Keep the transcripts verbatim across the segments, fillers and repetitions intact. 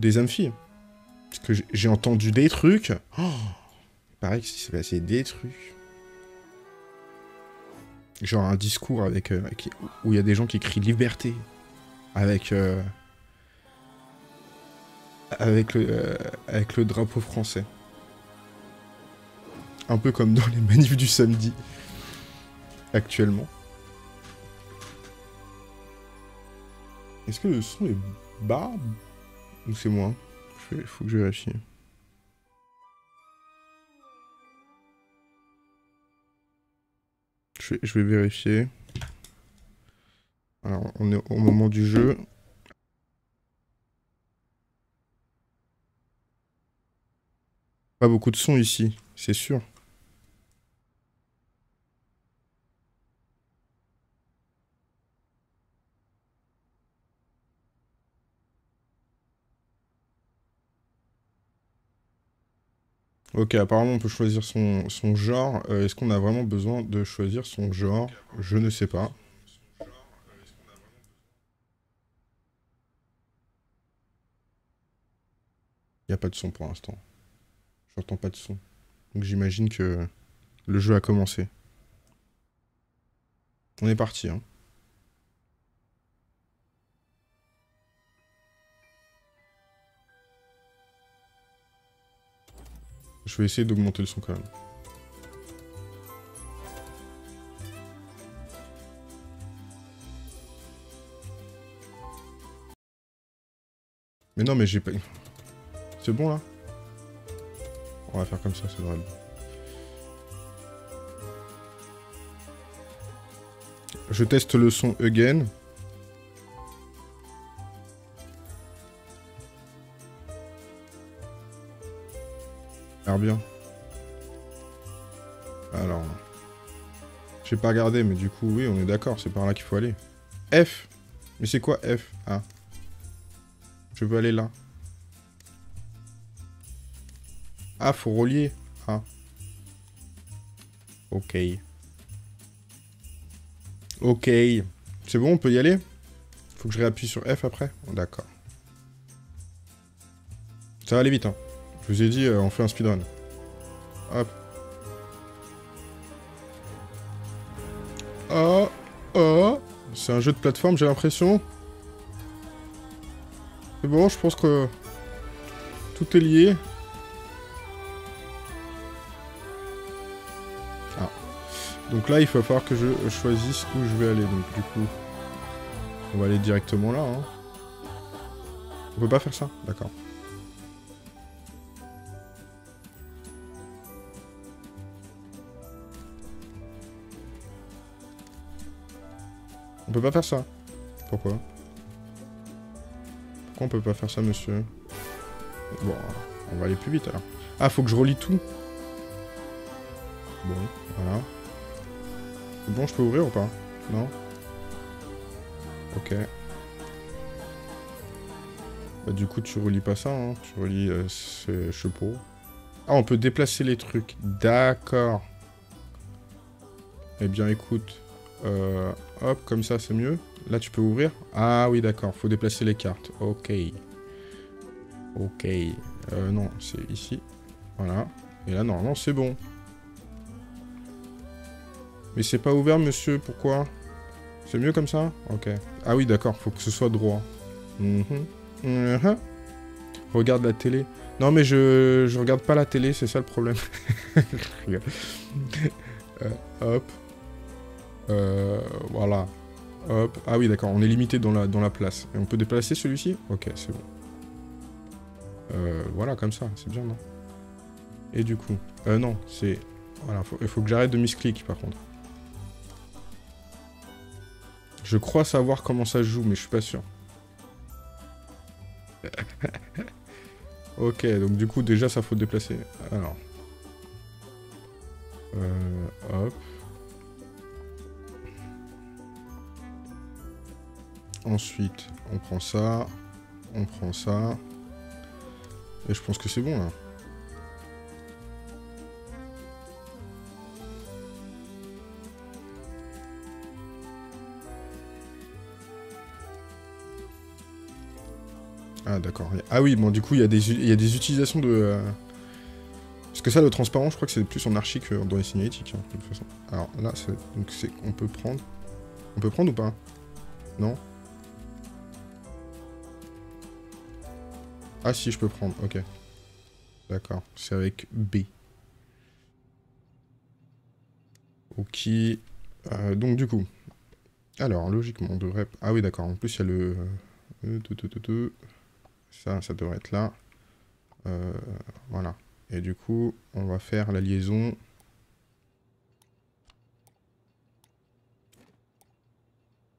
des amphis. Parce que j'ai entendu des trucs. Oh, il paraît qu'il s'est passé des trucs. Genre un discours avec, euh, avec où il y a des gens qui crient liberté. Avec euh, avec le euh, avec le drapeau français. Un peu comme dans les manifs du samedi actuellement. Est-ce que le son est bas ou c'est moi? Il faut que je vérifie. Je vais, je vais vérifier. Alors, on est au moment du jeu. Pas beaucoup de son ici, c'est sûr. Ok, apparemment on peut choisir son, son genre. Euh, Est-ce qu'on a vraiment besoin de choisir son genre? Je ne sais pas. Il n'y a pas de son pour l'instant. J'entends pas de son. Donc j'imagine que le jeu a commencé. On est parti, hein. Je vais essayer d'augmenter le son quand même. Mais non, mais j'ai pas... C'est bon, là? On va faire comme ça, c'est vrai. Je teste le son again. Bien. Alors, j'ai pas regardé, mais du coup, oui, on est d'accord, c'est par là qu'il faut aller. F. Mais c'est quoi F? Ah. Je veux aller là. Ah, faut relier. Ah. Ok. Ok. C'est bon, on peut y aller? Faut que je réappuie sur F après? Oh, d'accord. Ça va aller vite, hein. Je vous ai dit, euh, on fait un speedrun. Hop. Oh, oh. C'est un jeu de plateforme, j'ai l'impression. C'est bon, je pense que tout est lié. Ah. Donc là, il va falloir que je choisisse où je vais aller. Donc du coup, on va aller directement là. Hein. On peut pas faire ça? D'accord. On peut pas faire ça. Pourquoi? Pourquoi on peut pas faire ça, monsieur? Bon, on va aller plus vite alors. Ah, faut que je relis tout. Bon, voilà. C'est bon, je peux ouvrir ou pas? Non? Ok. Bah du coup, tu relis pas ça, hein. Tu relis euh, ce chapeau. Ah, on peut déplacer les trucs. D'accord. Eh bien, écoute... Euh, hop, comme ça, c'est mieux. Là, tu peux ouvrir. Ah oui, d'accord. Faut déplacer les cartes. Ok. Ok. Euh, non, c'est ici. Voilà. Et là, normalement, c'est bon. Mais c'est pas ouvert, monsieur. Pourquoi? C'est mieux comme ça? Ok. Ah oui, d'accord. Faut que ce soit droit. Mm-hmm. Mm-hmm. Regarde la télé. Non, mais je, je regarde pas la télé. C'est ça, le problème. euh, hop. Euh, voilà. Hop. Ah oui, d'accord. On est limité dans la, dans la place. Et on peut déplacer celui-ci? Ok, c'est bon. Euh, voilà, comme ça. C'est bien, non? Et du coup... Euh, non, c'est... Voilà, faut, il faut que j'arrête de misclic, par contre. Je crois savoir comment ça se joue, mais je suis pas sûr. Ok, donc du coup, déjà, ça faut déplacer. Alors... Euh, hop... Ensuite, on prend ça, on prend ça, et je pense que c'est bon, là. Ah d'accord. Ah oui, bon du coup il y, y a des utilisations de... Euh... Parce que ça, le transparent, je crois que c'est plus en archi que dans les signalétiques, hein, de toute façon. Alors là, donc c'est on peut prendre... On peut prendre ou pas? Non? Ah si, je peux prendre, ok. D'accord, c'est avec B. Ok. Euh, donc du coup... Alors, logiquement, on devrait... Ah oui, d'accord, en plus, il y a le... Ça, ça devrait être là. Euh, voilà. Et du coup, on va faire la liaison.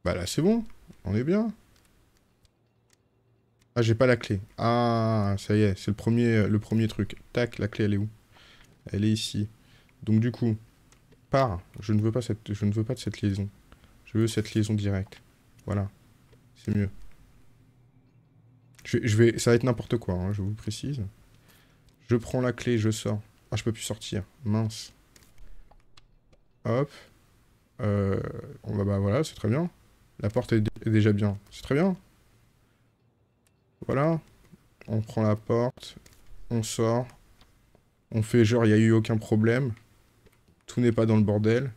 Bah là, c'est bon. On est bien. Ah, j'ai pas la clé. Ah, ça y est, c'est le premier, le premier truc. Tac, la clé, elle est où? Elle est ici. Donc du coup, par... Je ne veux pas cette, je ne veux pas de cette liaison. Je veux cette liaison directe. Voilà. C'est mieux. Je, je vais... Ça va être n'importe quoi, hein, je vous précise. Je prends la clé, je sors. Ah, je peux plus sortir. Mince. Hop. Euh, on va... Bah voilà, c'est très bien. La porte est, est déjà bien. C'est très bien. Voilà. On prend la porte. On sort. On fait genre, il n'y a eu aucun problème. Tout n'est pas dans le bordel.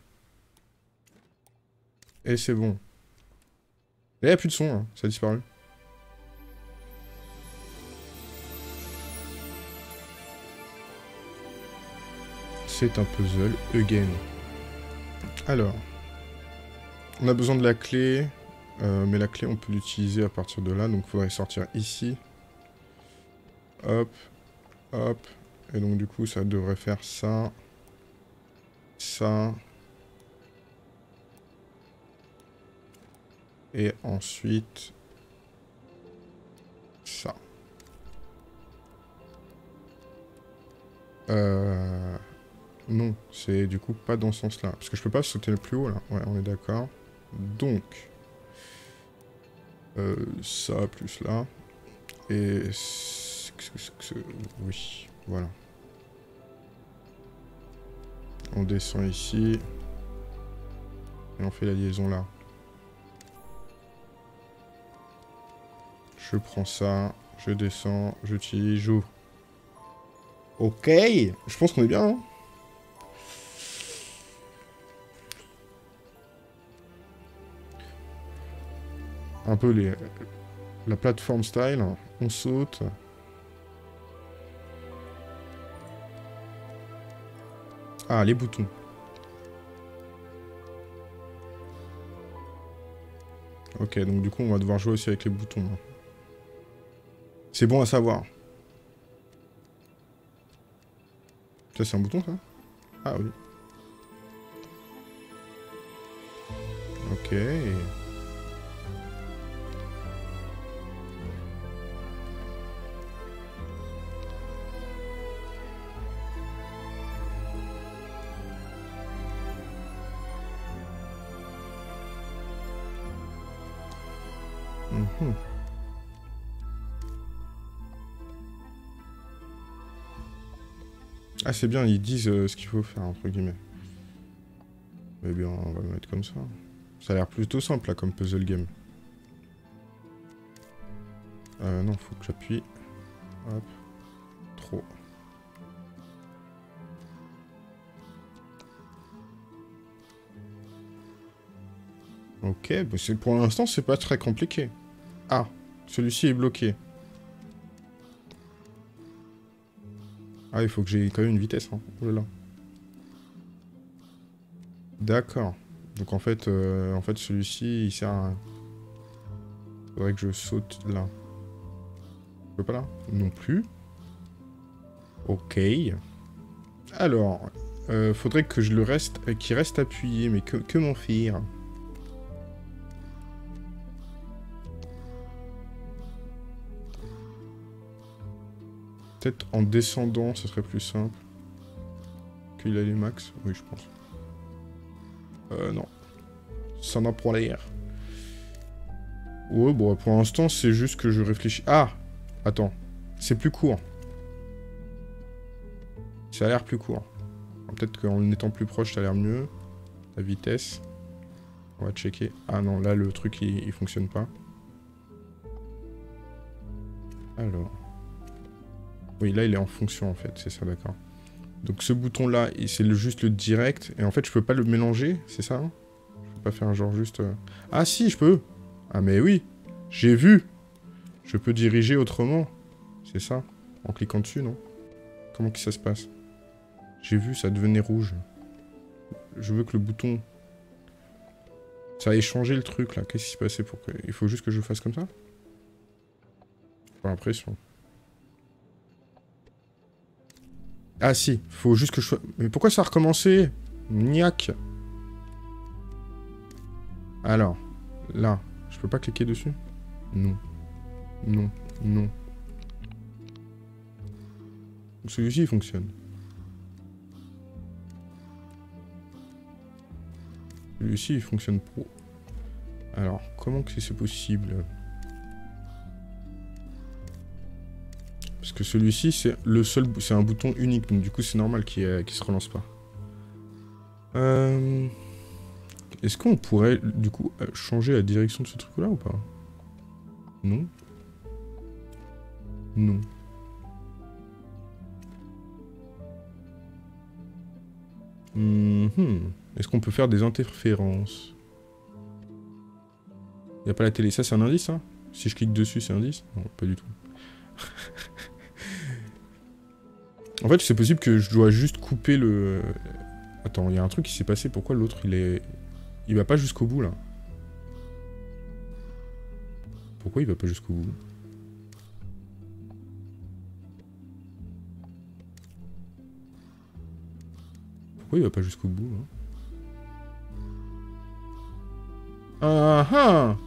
Et c'est bon. Et il n'y a plus de son, hein. Ça a disparu. C'est un puzzle, again. Alors. On a besoin de la clé. Euh, mais la clé, on peut l'utiliser à partir de là. Donc, il faudrait sortir ici. Hop. Hop. Et donc, du coup, ça devrait faire ça. Ça. Et ensuite... Ça. Euh... Non, c'est du coup pas dans ce sens-là. Parce que je peux pas sauter le plus haut, là. Ouais, on est d'accord. Donc... Euh, ça, plus là. Et... Oui, voilà. On descend ici. Et on fait la liaison là. Je prends ça, je descends, j'utilise, j'ouvre. Ok, je pense qu'on est bien, hein. Un peu les... la plateforme style, on saute. Ah, les boutons. Ok, donc du coup, on va devoir jouer aussi avec les boutons. C'est bon à savoir. Ça, c'est un bouton, ça? Ah oui. Ok. Mmh. Ah c'est bien, ils disent euh, ce qu'il faut faire entre guillemets. Eh bien on va le mettre comme ça. Ça a l'air plutôt simple là comme puzzle game. Euh non, faut que j'appuie. Hop. Trop. Ok, bah c'est pour l'instant c'est pas très compliqué. Ah, celui-ci est bloqué. Ah, il faut que j'ai quand même une vitesse, hein. Oh là là. D'accord. Donc en fait, euh, en fait celui-ci, il sert à... Il faudrait que je saute là. Je peux pas là? Non plus. Ok. Alors, euh, faudrait que je le reste... Euh, qu'il reste appuyé, mais que, que m'en faire? En descendant, ce serait plus simple. Qu'il a les max, oui, je pense. Euh, non. Ça n'en prend l'air. Ouais, bon, pour l'instant, c'est juste que je réfléchis. Ah! Attends. C'est plus court. Ça a l'air plus court. Peut-être qu'en étant plus proche, ça a l'air mieux. La vitesse. On va checker. Ah non, là, le truc, il, il fonctionne pas. Alors... Oui, là, il est en fonction, en fait. C'est ça, d'accord. Donc, ce bouton-là, c'est juste le direct. Et en fait, je peux pas le mélanger, c'est ça hein? Je peux pas faire un genre juste... Ah, si, je peux. Ah, mais oui. J'ai vu. Je peux diriger autrement. C'est ça. En cliquant dessus, non? Comment que ça se passe? J'ai vu, ça devenait rouge. Je veux que le bouton... Ça a échangé le truc, là. Qu'est-ce qui s'est passé pour que... Il faut juste que je fasse comme ça? J'ai l'impression. Ah si, faut juste que je... Mais pourquoi ça a recommencé? Niac. Alors, là, je peux pas cliquer dessus? Non. Non, non. Celui-ci, il fonctionne. Celui-ci, il fonctionne pro. Alors, comment que c'est possible? Parce que celui-ci, c'est le seul, c'est un bouton unique, donc du coup, c'est normal qu'il euh, qu'il se relance pas. Euh... Est-ce qu'on pourrait, du coup, changer la direction de ce truc-là ou pas? Non. Non. Mm-hmm. Est-ce qu'on peut faire des interférences? Y a pas la télé. Ça, c'est un indice, hein? Si je clique dessus, c'est un indice? Non, pas du tout. En fait, c'est possible que je dois juste couper le... Attends, il y a un truc qui s'est passé. Pourquoi l'autre, il est... Il va pas jusqu'au bout, là. Pourquoi il va pas jusqu'au bout? Pourquoi il va pas jusqu'au bout, là? Ah ah!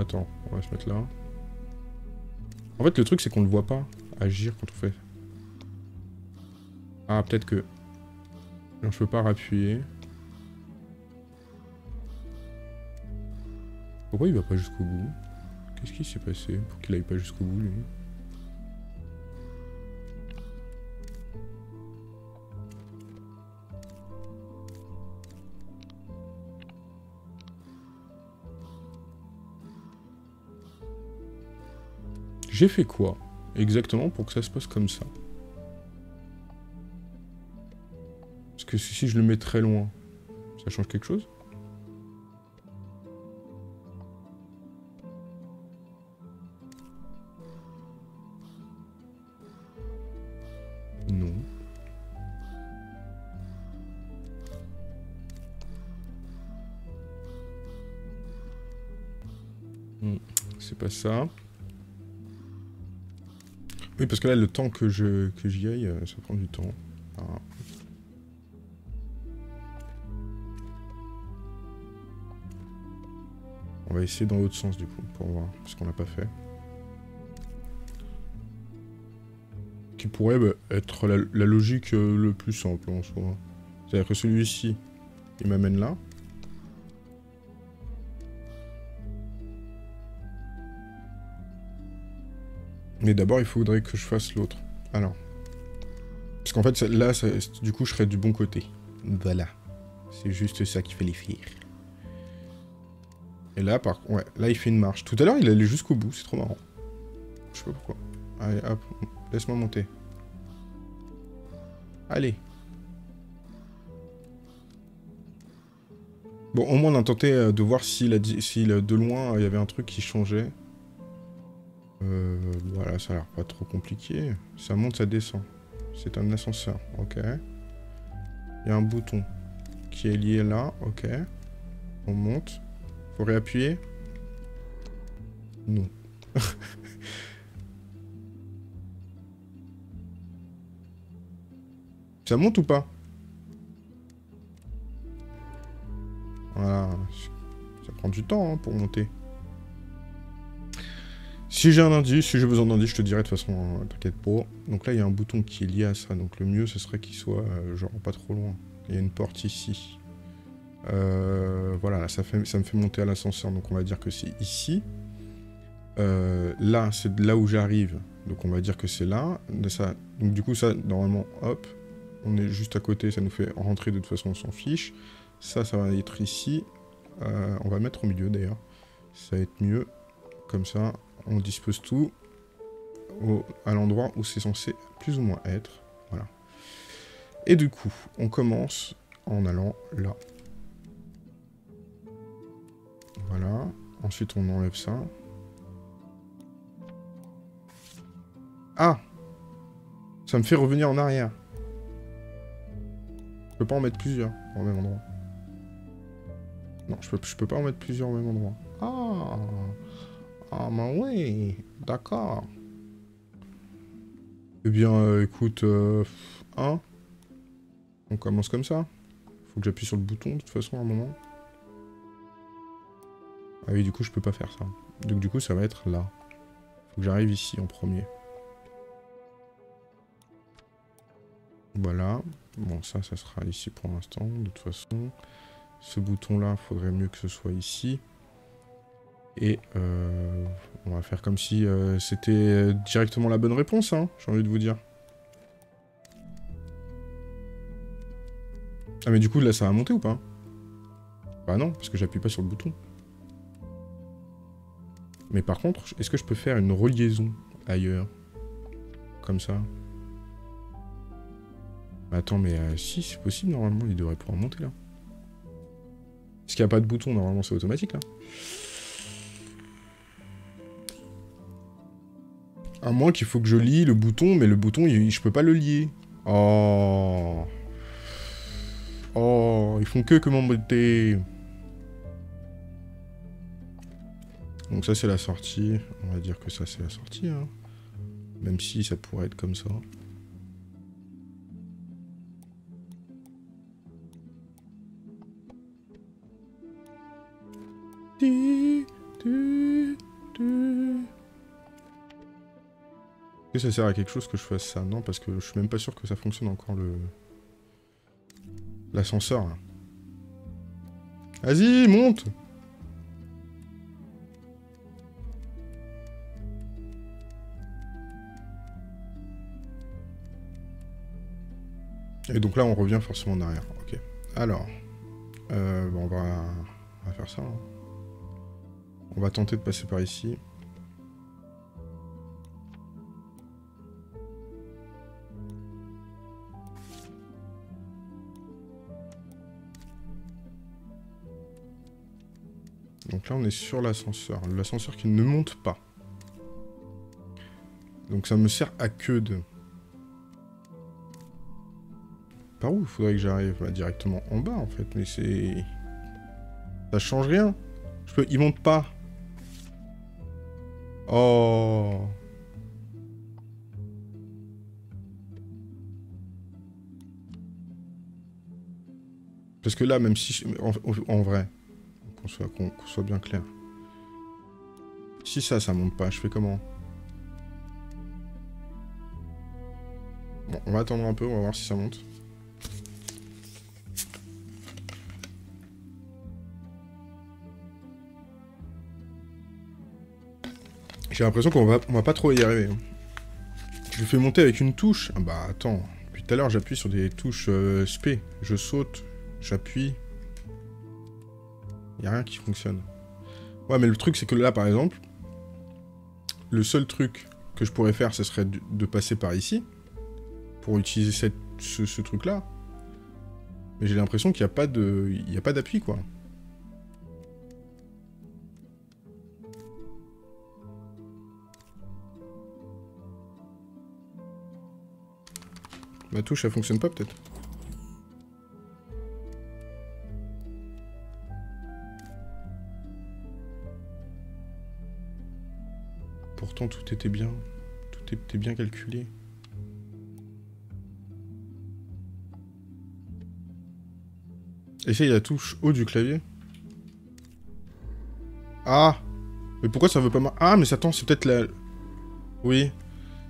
Attends, on va se mettre là. En fait, le truc, c'est qu'on le voit pas agir quand on fait. Ah, peut-être que... Non, je peux pas rappuyer. Pourquoi il va pas jusqu'au bout? Qu'est-ce qui s'est passé pour qu'il aille pas jusqu'au bout, lui? J'ai fait quoi exactement pour que ça se passe comme ça? Parce que si je le mets très loin, ça change quelque chose? Non. Hmm, c'est pas ça. Oui, parce que là, le temps que je que j'y aille, ça prend du temps. Ah. On va essayer dans l'autre sens, du coup, pour voir ce qu'on n'a pas fait. Qui pourrait bah, être la, la logique euh, le plus simple, en soi. C'est-à-dire que celui-ci, il m'amène là. Mais d'abord, il faudrait que je fasse l'autre. Alors. Parce qu'en fait, ça, là, ça, du coup, je serais du bon côté. Voilà. C'est juste ça qu'il fallait faire. Et là, par contre, ouais, là, il fait une marche. Tout à l'heure, il allait jusqu'au bout. C'est trop marrant. Je sais pas pourquoi. Allez, hop. Laisse-moi monter. Allez. Bon, au moins, on a tenté de voir s'il a dit, s'il, de loin, il y avait un truc qui changeait. Euh, voilà, ça a l'air pas trop compliqué. Ça monte, ça descend. C'est un ascenseur, ok. Il y a un bouton qui est lié là, ok. On monte. Faut réappuyer? Non. Ça monte ou pas? Voilà. Ça prend du temps hein, pour monter. Si j'ai un indice, si j'ai besoin d'indice, je te dirai de toute façon, hein, t'inquiète pas. Donc là, il y a un bouton qui est lié à ça, donc le mieux, ce serait qu'il soit, euh, genre, pas trop loin. Il y a une porte ici. Euh, voilà, ça, fait, ça me fait monter à l'ascenseur, donc on va dire que c'est ici. Euh, là, c'est là où j'arrive, donc on va dire que c'est là. Ça, donc du coup, ça, normalement, hop, on est juste à côté, ça nous fait rentrer, de toute façon, on s'en fiche. Ça, ça va être ici. Euh, on va le mettre au milieu, d'ailleurs. Ça va être mieux, comme ça. on dispose tout au, à l'endroit où c'est censé plus ou moins être. Voilà. Et du coup, on commence en allant là. Voilà. Ensuite, on enlève ça. Ah! Ça me fait revenir en arrière. Je peux pas en mettre plusieurs au même endroit. Non, je peux, je peux pas en mettre plusieurs au même endroit. Ah! Ah, bah oui! D'accord. Eh bien, euh, écoute... Euh, un. On commence comme ça. Faut que j'appuie sur le bouton, de toute façon, à un moment. Ah oui, du coup, je peux pas faire ça. Donc, du coup, ça va être là. Faut que j'arrive ici, en premier. Voilà. Bon, ça, ça sera ici pour l'instant, de toute façon. Ce bouton-là, faudrait mieux que ce soit ici. Et euh, on va faire comme si euh, c'était directement la bonne réponse, hein, j'ai envie de vous dire. Ah, mais du coup, là, ça va monter ou pas? Bah non, parce que j'appuie pas sur le bouton. Mais par contre, est-ce que je peux faire une reliaison ailleurs? Comme ça? Attends, mais euh, si, c'est possible, normalement, il devrait pouvoir monter, là. Parce qu'il n'y a pas de bouton, normalement, c'est automatique, là. À moins qu'il faut que je lie le bouton, mais le bouton, il, je peux pas le lier. Oh. Oh, ils font que que m'embêter. Donc ça, c'est la sortie. On va dire que ça, c'est la sortie, hein. Même si ça pourrait être comme ça. Est-ce que ça sert à quelque chose que je fasse ça? Non, parce que je suis même pas sûr que ça fonctionne encore le... l'ascenseur. Vas-y, monte! Et donc là, on revient forcément en arrière. Ok. Alors. Euh, bon, on va... on va faire ça. Hein. On va tenter de passer par ici. Donc là, on est sur l'ascenseur. L'ascenseur qui ne monte pas. Donc ça me sert à que de... Par où il faudrait que j'arrive? Bah, directement en bas, en fait. Mais c'est... Ça change rien. Je peux... Il monte pas. Oh... Parce que là, même si... Je... En, en vrai... Qu'on soit, qu'on, qu'on soit bien clair. Si ça, ça monte pas, je fais comment? Bon, on va attendre un peu, on va voir si ça monte. J'ai l'impression qu'on va, on va pas trop y arriver. Je le fais monter avec une touche. Ah bah attends, depuis tout à l'heure j'appuie sur des touches euh, S P. Je saute, j'appuie... Y a rien qui fonctionne. Ouais, mais le truc, c'est que là, par exemple, le seul truc que je pourrais faire, ce serait de passer par ici, pour utiliser cette, ce, ce truc-là. Mais j'ai l'impression qu'il n'y a pas de, il n'y a pas d'appui, quoi. Ma touche, elle fonctionne pas, peut-être. Pourtant, tout était bien. Tout était bien calculé. Essaye la touche haut du clavier. Ah! Mais pourquoi ça veut pas marcher? Ah, mais attends, c'est peut-être la... Oui.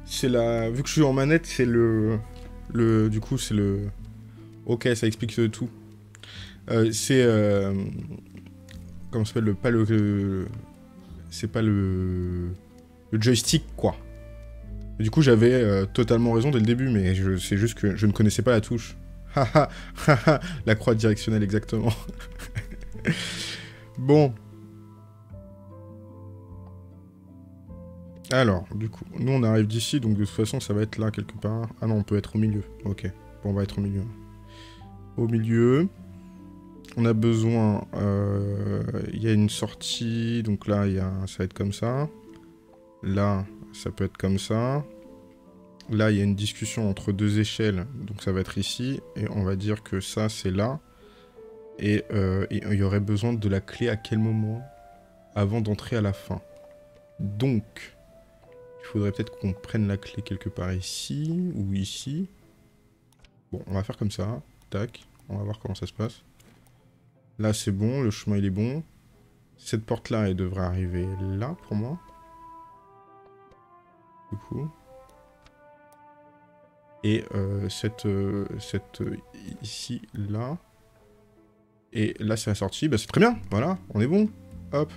C'est la... Vu que je suis en manette, c'est le... le... Du coup, c'est le... Ok, ça explique tout. Euh, c'est... Euh... Comment ça s'appelle le... Pas le... C'est pas le... Le joystick, quoi. Et du coup, j'avais euh, totalement raison dès le début, mais c'est juste que je ne connaissais pas la touche. Haha, haha, la croix directionnelle, exactement. Bon. Alors, du coup, nous on arrive d'ici, donc de toute façon ça va être là quelque part. Ah non, on peut être au milieu. Ok, bon, on va être au milieu. Au milieu, on a besoin... Il euh, y a une sortie, donc là y a, ça va être comme ça. Là, ça peut être comme ça. Là, il y a une discussion entre deux échelles, donc ça va être ici. Et on va dire que ça, c'est là. Et il euh, y aurait besoin de la clé à quel moment avant d'entrer à la fin. Donc, il faudrait peut-être qu'on prenne la clé quelque part ici ou ici. Bon, on va faire comme ça. Tac, on va voir comment ça se passe. Là, c'est bon, le chemin, il est bon. Cette porte-là, elle devrait arriver là, pour moi. Du coup... Et euh, cette, euh, cette euh, ici, là. Et là, c'est la sortie. Bah, c'est très bien. Voilà, on est bon. Hop.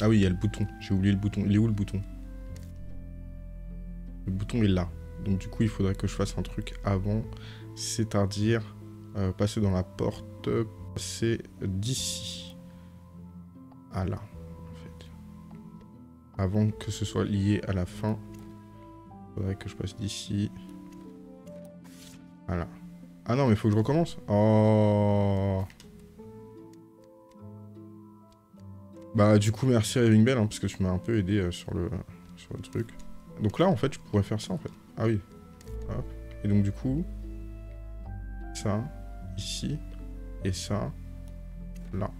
Ah oui, il y a le bouton. J'ai oublié le bouton. Il est où le bouton? Le bouton est là. Donc, du coup, il faudrait que je fasse un truc avant. C'est-à-dire euh, passer dans la porte. Passer d'ici à là. Avant que ce soit lié à la fin, il faudrait que je passe d'ici. Voilà. Ah non, mais il faut que je recommence. Oh. Bah du coup, merci Raving Bell, hein, parce que tu m'as un peu aidé euh, sur, le, euh, sur le truc. Donc là, en fait, je pourrais faire ça, en fait. Ah oui. Hop. Et donc du coup, ça, ici, et ça, là.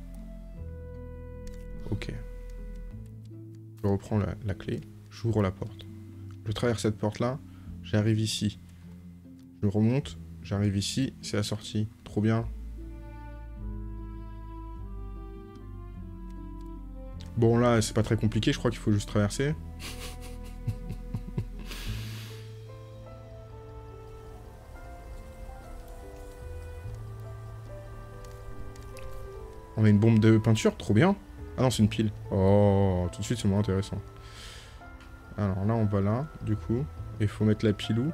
Ok. Je reprends la, la clé, j'ouvre la porte. Je traverse cette porte-là, j'arrive ici. Je remonte, j'arrive ici, c'est la sortie. Trop bien. Bon là, c'est pas très compliqué, je crois qu'il faut juste traverser. On a une bombe de peinture, trop bien. Ah non, c'est une pile. Oh, tout de suite, c'est moins intéressant. Alors là, on va là, du coup. Et il faut mettre la pile où?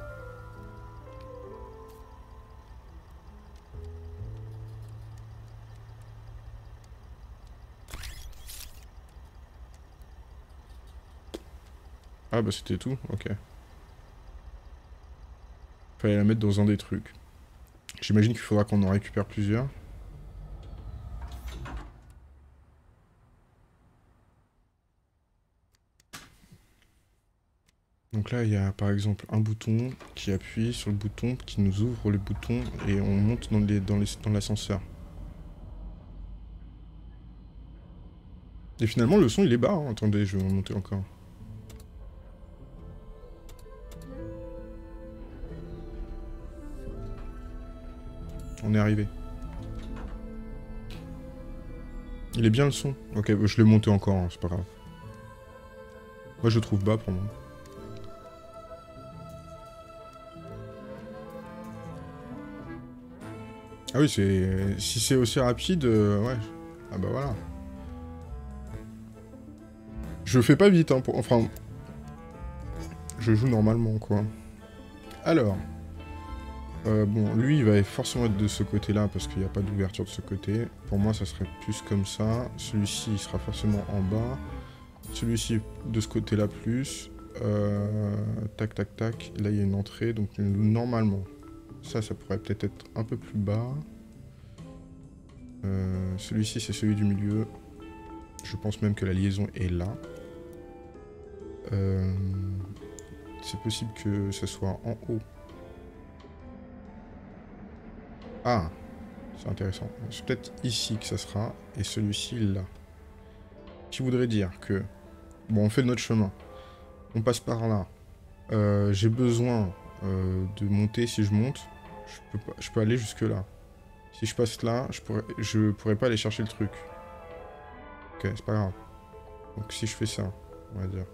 Ah bah c'était tout, ok. Fallait la mettre dans un des trucs. J'imagine qu'il faudra qu'on en récupère plusieurs. Donc là, il y a par exemple un bouton qui appuie sur le bouton, qui nous ouvre le bouton et on monte dans les, dans les, dans l'ascenseur. Et finalement, le son, il est bas. Hein. Attendez, je vais monter encore. On est arrivé. Il est bien le son. Ok, je l'ai monté encore, hein, c'est pas grave. Moi, je le trouve bas pour moi. Ah oui, c'est... Si c'est aussi rapide, euh, ouais. Ah bah voilà. Je fais pas vite, hein, pour... enfin... Je joue normalement, quoi. Alors... Euh, bon, lui, il va forcément être de ce côté-là, parce qu'il n'y a pas d'ouverture de ce côté. Pour moi, ça serait plus comme ça. Celui-ci, il sera forcément en bas. Celui-ci, de ce côté-là, plus. Euh... Tac, tac, tac. Là, il y a une entrée, donc normalement... Ça, ça pourrait peut-être être un peu plus bas. Euh, Celui-ci, c'est celui du milieu. Je pense même que la liaison est là. Euh, c'est possible que ça soit en haut. Ah, c'est intéressant. C'est peut-être ici que ça sera, et celui-ci, là. Qui voudrait dire que... Bon, on fait notre chemin. On passe par là. Euh, J'ai besoin... Euh, de monter, si je monte, je peux, pas, je peux aller jusque là. Si je passe là, je pourrais, je pourrais pas aller chercher le truc. Ok, c'est pas grave. Donc si je fais ça, on va dire.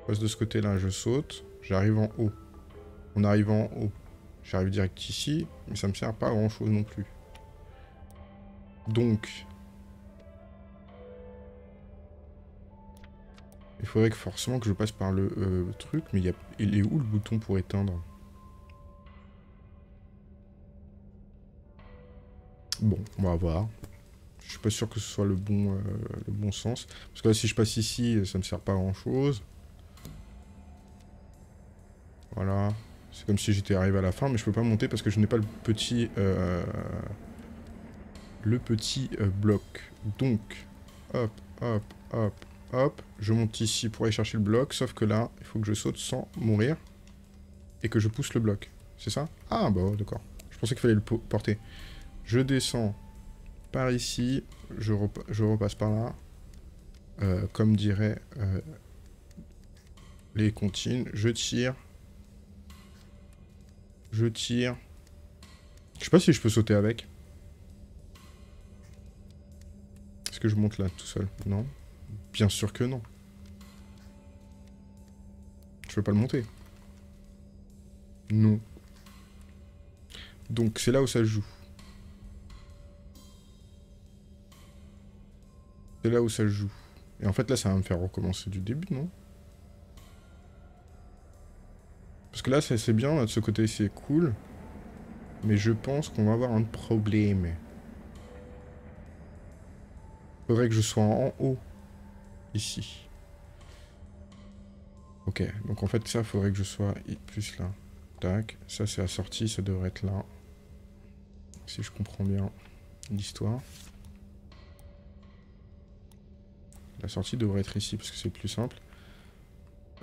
Je passe de ce côté-là, je saute, j'arrive en haut. On arrive en haut. J'arrive direct ici, mais ça me sert pas à grand-chose non plus. Donc... Il faudrait que forcément que je passe par le euh, truc, mais y a... il est où le bouton pour éteindre? Bon, on va voir. Je suis pas sûr que ce soit le bon, euh, le bon sens. Parce que là, si je passe ici, ça ne sert pas à grand-chose. Voilà. C'est comme si j'étais arrivé à la fin, mais je peux pas monter parce que je n'ai pas le petit... Euh, le petit euh, bloc. Donc, hop, hop, hop, hop. Je monte ici pour aller chercher le bloc, sauf que là, il faut que je saute sans mourir. Et que je pousse le bloc. C'est ça? Ah, bah, d'accord. Je pensais qu'il fallait le porter. Je descends par ici. Je, rep je repasse par là. Euh, comme dirait euh, les comptines. Je tire. Je tire. Je sais pas si je peux sauter avec. Est-ce que je monte là tout seul? Non. Bien sûr que non. Je peux pas le monter. Non. Donc c'est là où ça joue. C'est là où ça joue. Et en fait là ça va me faire recommencer du début, non? Parce que là c'est bien, là, de ce côté c'est cool. Mais je pense qu'on va avoir un problème. Faudrait que je sois en haut. Ici. Ok, donc en fait ça faudrait que je sois plus là. Tac, ça c'est la sortie, ça devrait être là. Si je comprends bien l'histoire. La sortie devrait être ici parce que c'est plus simple.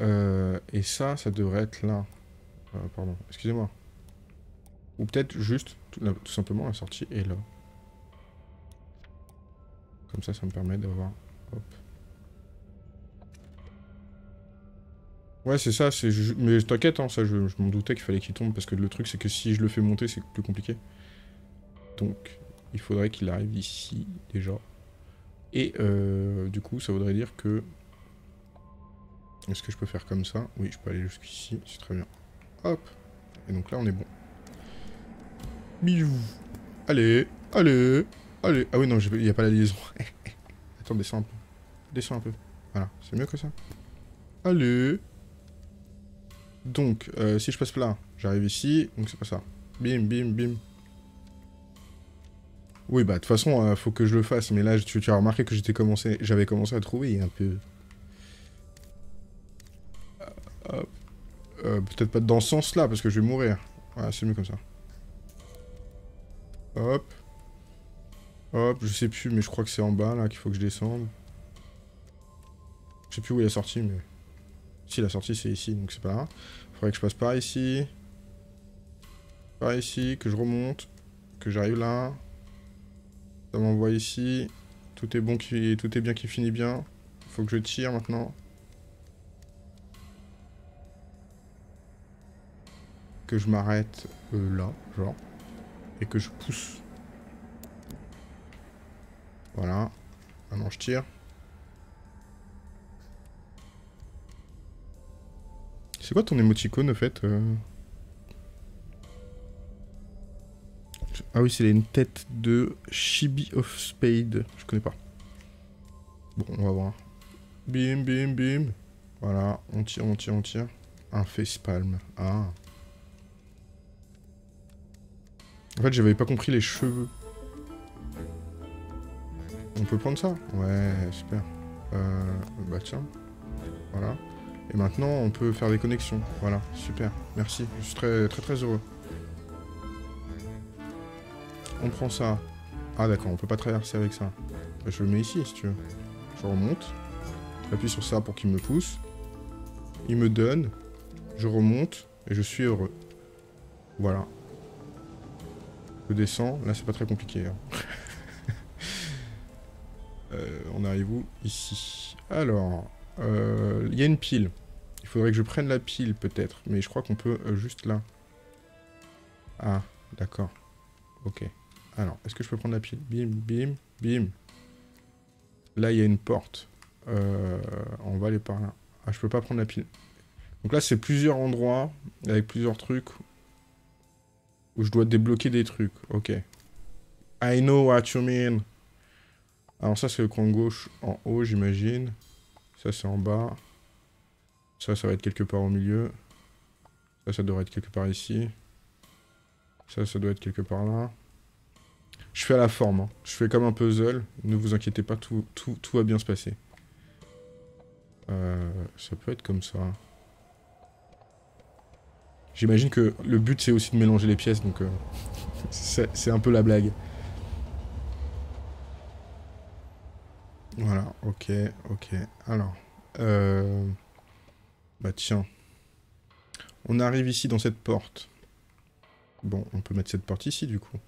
Euh, et ça, ça devrait être là. Euh, pardon, excusez-moi. Ou peut-être juste, tout, là, tout simplement, la sortie est là. Comme ça, ça me permet d'avoir... Hop. Ouais, c'est ça, c'est... Mais t'inquiète, hein, ça, je, je m'en doutais qu'il fallait qu'il tombe, parce que le truc, c'est que si je le fais monter, c'est plus compliqué. Donc, il faudrait qu'il arrive ici, déjà. Et, euh, du coup, ça voudrait dire que... Est-ce que je peux faire comme ça? Oui, je peux aller jusqu'ici, c'est très bien. Hop. Et donc là, on est bon. Bijou. Allez, allez, allez. Ah oui, non, il n'y a pas la liaison. Attends, descends un peu. Descends un peu. Voilà, c'est mieux que ça. Allez. Donc, euh, si je passe là, j'arrive ici, donc c'est pas ça. Bim, bim, bim. Oui, bah, de toute façon, euh, faut que je le fasse, mais là, tu, tu as remarqué que j'étais commencé, j'avais commencé à trouver un peu... Euh, euh, peut-être pas dans ce sens-là, parce que je vais mourir. Voilà, c'est mieux comme ça. Hop. Hop, je sais plus, mais je crois que c'est en bas, là, qu'il faut que je descende. Je sais plus où est la sortie, mais... Si, la sortie, c'est ici, donc c'est pas grave. Faudrait que je passe par ici. Par ici, que je remonte. Que j'arrive là. Ça m'envoie ici. Tout est bon qui... Tout est bien qui finit bien. Faut que je tire, maintenant. Que je m'arrête euh, là, genre. Et que je pousse. Voilà. Maintenant, je tire. C'est quoi ton émoticône, en fait euh... Ah oui, c'est une tête de Chibi of Spade. Je connais pas. Bon, on va voir. Bim, bim, bim. Voilà, on tire, on tire, on tire. Un facepalm. Ah. En fait, j'avais pas compris les cheveux. On peut prendre ça? Ouais, super. Euh, bah tiens. Voilà. Et maintenant, on peut faire des connexions. Voilà, super. Merci. Je suis très très très heureux. On prend ça. Ah d'accord, on peut pas traverser avec ça. Bah, je le mets ici, si tu veux. Je remonte. J'appuie sur ça pour qu'il me pousse. Il me donne. Je remonte. Et je suis heureux. Voilà. Je descends. Là, c'est pas très compliqué. Hein. euh, on arrive où? Ici. Alors... Il euh, y a une pile. Il faudrait que je prenne la pile, peut-être. Mais je crois qu'on peut euh, juste là. Ah, d'accord. Ok. Alors, est-ce que je peux prendre la pile? Bim, bim, bim. Là, il y a une porte. Euh, on va aller par là. Ah, je peux pas prendre la pile. Donc là, c'est plusieurs endroits, avec plusieurs trucs, où je dois débloquer des trucs. Ok. I know what you mean. Alors ça, c'est le coin gauche en haut, j'imagine. Ça, c'est en bas. Ça, ça va être quelque part au milieu. Ça, ça devrait être quelque part ici. Ça, ça doit être quelque part là. Je Je fais à la forme, hein. Je fais comme un puzzle, ne vous inquiétez pas, tout, tout, tout va bien se passer. Euh, ça peut être comme ça. J'imagine que le but c'est aussi de mélanger les pièces, donc euh, c'est un peu la blague. Voilà, ok, ok. Alors, euh... bah tiens, on arrive ici dans cette porte. Bon, on peut mettre cette porte ici du coup.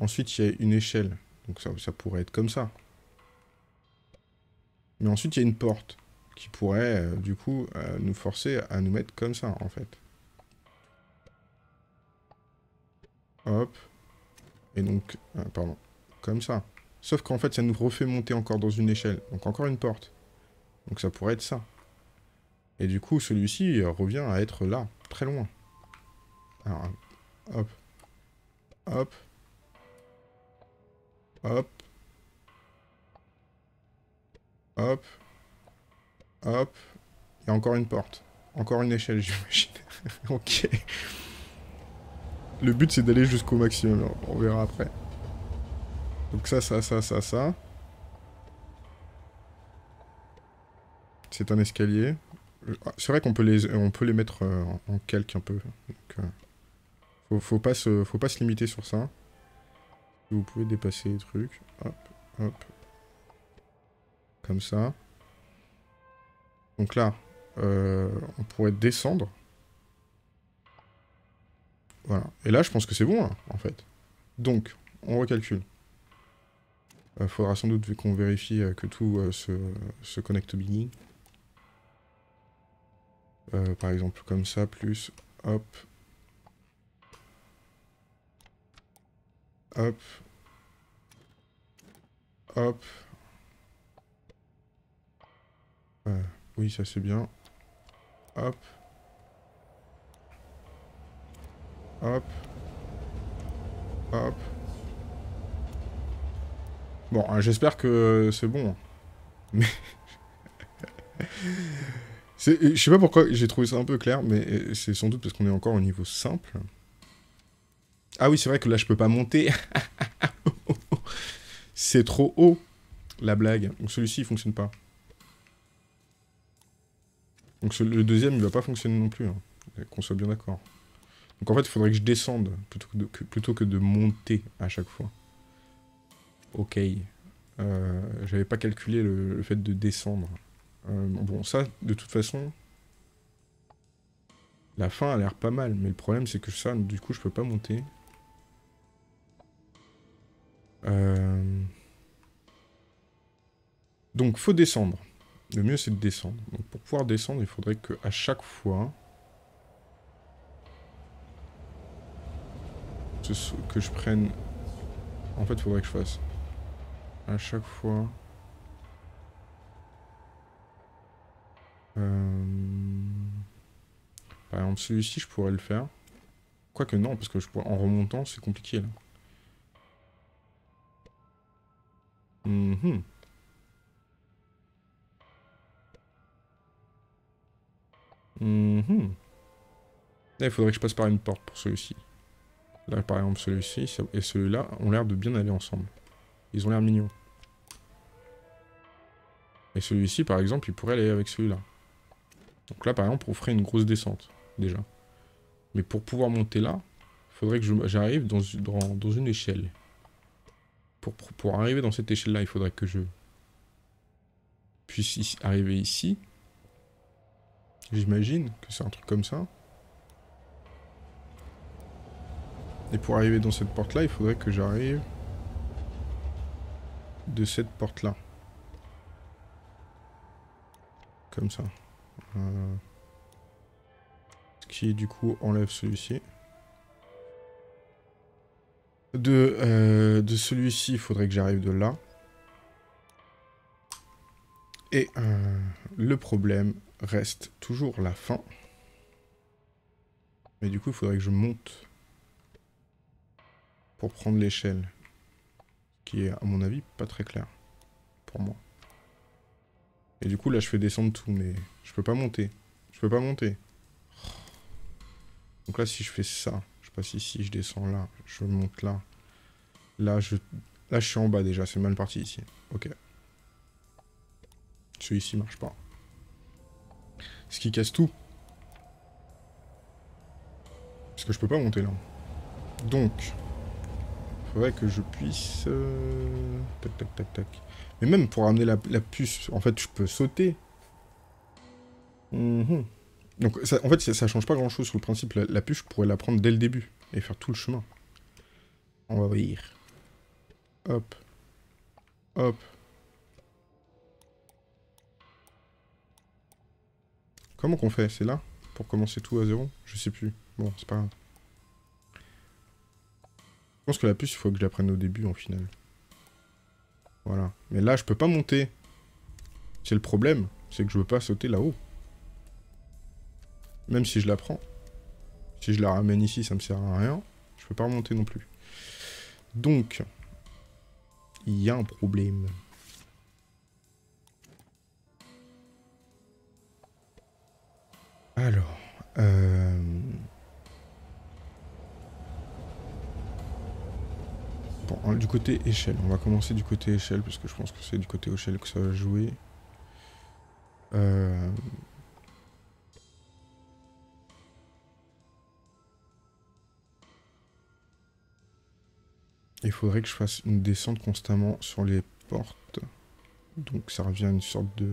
Ensuite, il y a une échelle, donc ça, ça pourrait être comme ça. Mais ensuite, il y a une porte qui pourrait, euh, du coup, euh, nous forcer à nous mettre comme ça, en fait. Hop. Et donc, euh, pardon, comme ça. Sauf qu'en fait, ça nous refait monter encore dans une échelle, donc encore une porte. Donc ça pourrait être ça. Et du coup, celui-ci revient à être là, très loin. Alors, hop, hop. Hop. Hop. Hop. Il y a encore une porte. Encore une échelle, j'imagine. Ok. Le but, c'est d'aller jusqu'au maximum. On verra après. Donc ça, ça, ça, ça, ça. C'est un escalier. C'est vrai qu'on peut les, on peut les mettre en calque un peu. Donc, euh, faut, faut pas se, faut pas se limiter sur ça. Vous pouvez dépasser les trucs. Hop, hop. Comme ça. Donc là, euh, on pourrait descendre. Voilà. Et là, je pense que c'est bon, hein, en fait. Donc, on recalcule. Il euh, faudra sans doute, vu qu'on vérifie euh, que tout euh, se, se connecte au beginning. Euh, par exemple, comme ça, plus... Hop. Hop. Hop. Euh, oui, ça c'est bien. Hop. Hop. Hop. Bon, hein, j'espère que c'est bon. Mais... Je sais pas pourquoi j'ai trouvé ça un peu clair, mais c'est sans doute parce qu'on est encore au niveau simple. Ah oui, c'est vrai que là, je peux pas monter. C'est trop haut, la blague. Donc celui-ci, il fonctionne pas. Donc ce, le deuxième, il va pas fonctionner non plus. Hein. Qu'on soit bien d'accord. Donc en fait, il faudrait que je descende, plutôt que de, que, plutôt que de monter à chaque fois. Ok. Euh, J'avais pas calculé le, le fait de descendre. Euh, bon, ça, de toute façon... La fin a l'air pas mal, mais le problème, c'est que ça, du coup, je peux pas monter. Euh... Donc, faut descendre. Le mieux, c'est de descendre. Donc, pour pouvoir descendre, il faudrait que à chaque fois, que je prenne. En fait, il faudrait que je fasse. À chaque fois. Euh... Par exemple, celui-ci, je pourrais le faire. Quoique non, parce que je pourrais... en remontant, c'est compliqué là. Mmh. Mmh. Là, il faudrait que je passe par une porte pour celui-ci. Là, par exemple, celui-ci et celui-là ont l'air de bien aller ensemble. Ils ont l'air mignons. Et celui-ci, par exemple, il pourrait aller avec celui-là. Donc là, par exemple, on ferait une grosse descente, déjà. Mais pour pouvoir monter là, il faudrait que j'arrive dans, dans, dans une échelle. Pour, pour, pour arriver dans cette échelle-là, il faudrait que je puisse ici, arriver ici. J'imagine que c'est un truc comme ça. Et pour arriver dans cette porte-là, il faudrait que j'arrive de cette porte-là. Comme ça. Euh... Ce qui, du coup, enlève celui-ci. De, euh, de celui-ci, il faudrait que j'arrive de là. Et euh, le problème reste toujours la fin. Mais du coup, il faudrait que je monte pour prendre l'échelle. Qui est, à mon avis, pas très clair. Pour moi. Et du coup, là, je fais descendre tout, mais je peux pas monter. Je peux pas monter. Donc là, si je fais ça, je passe ici, je descends là, je monte là. Là je... Là, je suis en bas déjà, c'est mal parti ici. Ok. Celui-ci marche pas. Ce qui casse tout. Parce que je peux pas monter là. Donc... faudrait que je puisse... Euh... Tac, tac, tac, tac. Mais même pour ramener la, la puce, en fait, je peux sauter. Mmh. Donc, ça, en fait, ça, ça change pas grand-chose sur le principe. La, la puce, je pourrais la prendre dès le début. Et faire tout le chemin. On va voir. Hop. Hop. Comment qu'on fait? C'est là? Pour commencer tout à zéro? Je sais plus. Bon, c'est pas grave. Je pense que la puce, il faut que je la prenne au début, en final. Voilà. Mais là, je peux pas monter. C'est le problème. C'est que je veux pas sauter là-haut. Même si je la prends. Si je la ramène ici, ça me sert à rien. Je peux pas remonter non plus. Donc... il y a un problème. Alors... Euh... Bon, du côté échelle. On va commencer du côté échelle, parce que je pense que c'est du côté échelle que ça va jouer. Euh... Il faudrait que je fasse une descente constamment sur les portes. Donc ça revient à une sorte de...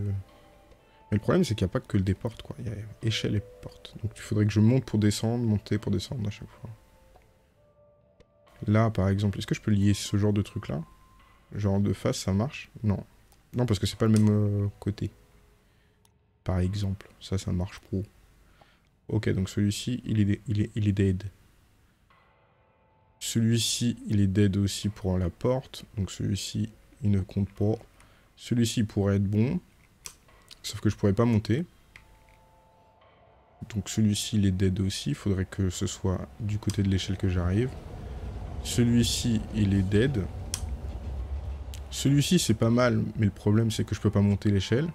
Mais le problème c'est qu'il n'y a pas que des portes quoi. Il y a échelle et portes. Donc il faudrait que je monte pour descendre, monter pour descendre à chaque fois. Là par exemple, est-ce que je peux lier ce genre de truc là? Genre de face ça marche? Non. Non parce que c'est pas le même côté. Par exemple, ça ça marche pro. Ok donc celui-ci il est, il est, il est dead. Celui-ci, il est dead aussi pour la porte. Donc celui-ci, il ne compte pas. Celui-ci pourrait être bon. Sauf que je pourrais pas monter. Donc celui-ci, il est dead aussi. Il faudrait que ce soit du côté de l'échelle que j'arrive. Celui-ci, il est dead. Celui-ci, c'est pas mal. Mais le problème, c'est que je peux pas monter l'échelle.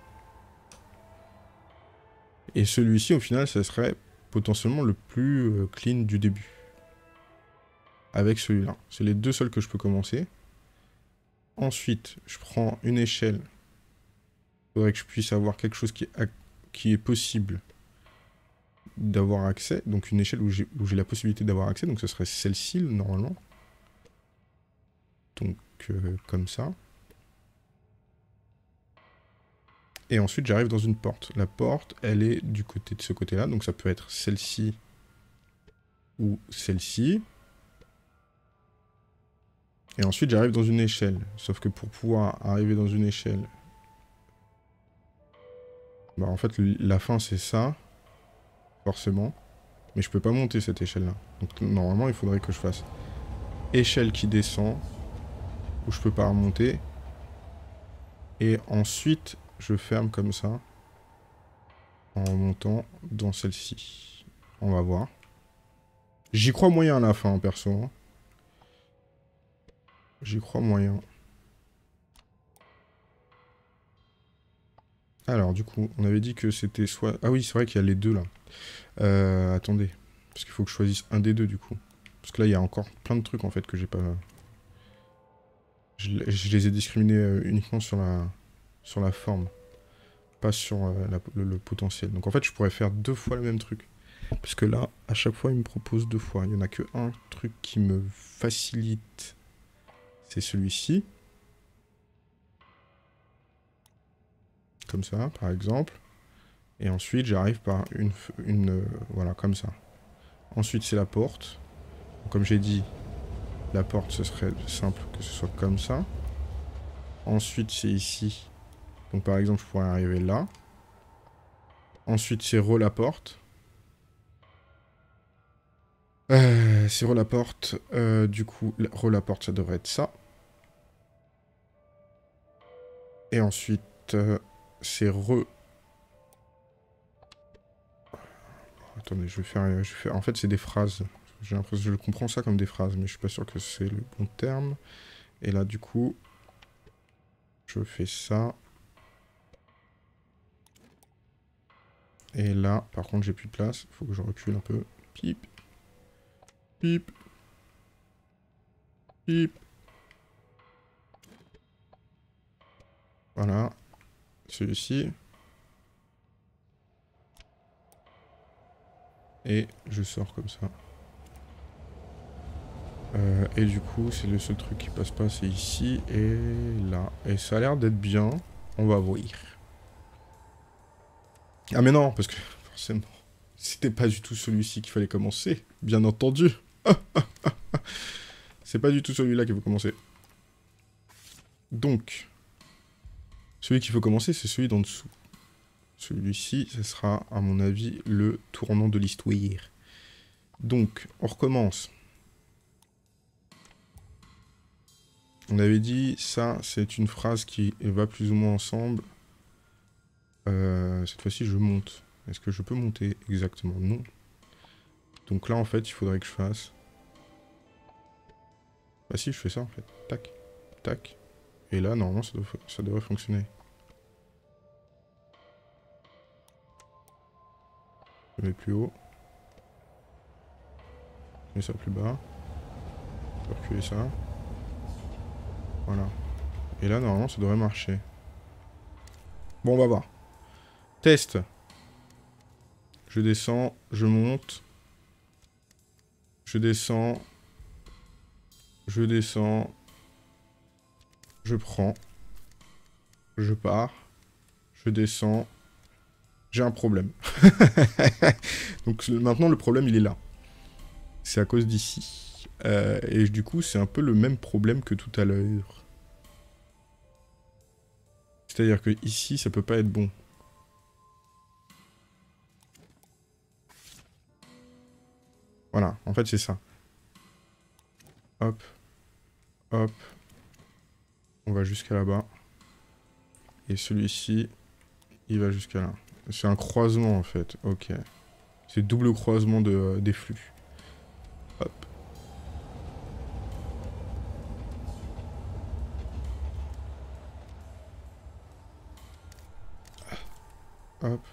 Et celui-ci, au final, ça serait potentiellement le plus clean du début. Avec celui-là. C'est les deux seuls que je peux commencer. Ensuite, je prends une échelle. Il faudrait que je puisse avoir quelque chose qui est, qui est possible d'avoir accès. Donc une échelle où j'ai la possibilité d'avoir accès. Donc ce serait celle-ci, normalement. Donc euh, comme ça. Et ensuite, j'arrive dans une porte. La porte, elle est du côté de ce côté-là. Donc ça peut être celle-ci ou celle-ci. Et ensuite, j'arrive dans une échelle. Sauf que pour pouvoir arriver dans une échelle... Bah en fait, la fin, c'est ça. Forcément. Mais je peux pas monter cette échelle-là. Donc normalement, il faudrait que je fasse... échelle qui descend. Où je peux pas remonter. Et ensuite, je ferme comme ça. En montant dans celle-ci. On va voir. J'y crois moyen à la fin, perso. J'y crois moyen. Alors, du coup, on avait dit que c'était soit... Ah oui, c'est vrai qu'il y a les deux, là. Euh, attendez. Parce qu'il faut que je choisisse un des deux, du coup. Parce que là, il y a encore plein de trucs, en fait, que j'ai pas... Je, je les ai discriminés euh, uniquement sur la, sur la forme. Pas sur euh, la, le, le potentiel. Donc, en fait, je pourrais faire deux fois le même truc. Parce que là, à chaque fois, il me propose deux fois. Il n'y en a que un truc qui me facilite... C'est celui-ci. Comme ça, par exemple. Et ensuite, j'arrive par une... une euh, voilà, comme ça. Ensuite, c'est la porte. Comme j'ai dit, la porte, ce serait simple que ce soit comme ça. Ensuite, c'est ici. Donc, par exemple, je pourrais arriver là. Ensuite, c'est re la porte. Euh, c'est re la porte. Euh, du coup, re la porte, ça devrait être ça. Et ensuite, euh, c'est re... Attendez, je vais faire... Je vais faire... En fait, c'est des phrases. J'ai l'impression que je comprends ça comme des phrases, mais je suis pas sûr que c'est le bon terme. Et là, du coup, je fais ça. Et là, par contre, j'ai plus de place. Faut que je recule un peu. Pip. Pip. Pip. Voilà. Celui-ci. Et je sors comme ça. Euh, et du coup, c'est le seul truc qui passe pas, c'est ici et là. Et ça a l'air d'être bien. On va voir. Ah mais non, parce que forcément, c'était pas du tout celui-ci qu'il fallait commencer. Bien entendu. C'est pas du tout celui-là qu'il faut commencer. Donc, celui qu'il faut commencer, c'est celui d'en dessous. Celui-ci, ce sera, à mon avis, le tournant de l'histoire. Donc, on recommence. On avait dit, ça, c'est une phrase qui va plus ou moins ensemble. Euh, cette fois-ci, je monte. Est-ce que je peux monter exactement? Non. Donc là, en fait, il faudrait que je fasse... Bah si, je fais ça, en fait. Tac, tac. Et là, normalement, ça, doit, ça devrait fonctionner. Je mets plus haut. Je mets ça plus bas. Je vais reculer ça. Voilà. Et là, normalement, ça devrait marcher. Bon, on va voir. Test. Je descends, je monte. Je descends. Je descends. Je prends. Je pars. Je descends. J'ai un problème. Donc maintenant, le problème, il est là. C'est à cause d'ici. Euh, et du coup, c'est un peu le même problème que tout à l'heure. C'est-à-dire que ici, ça peut pas être bon. Voilà, en fait, c'est ça. Hop. Hop. On va jusqu'à là-bas. Et celui-ci, il va jusqu'à là. C'est un croisement en fait, ok. C'est double croisement de, euh, des flux. Hop. Hop.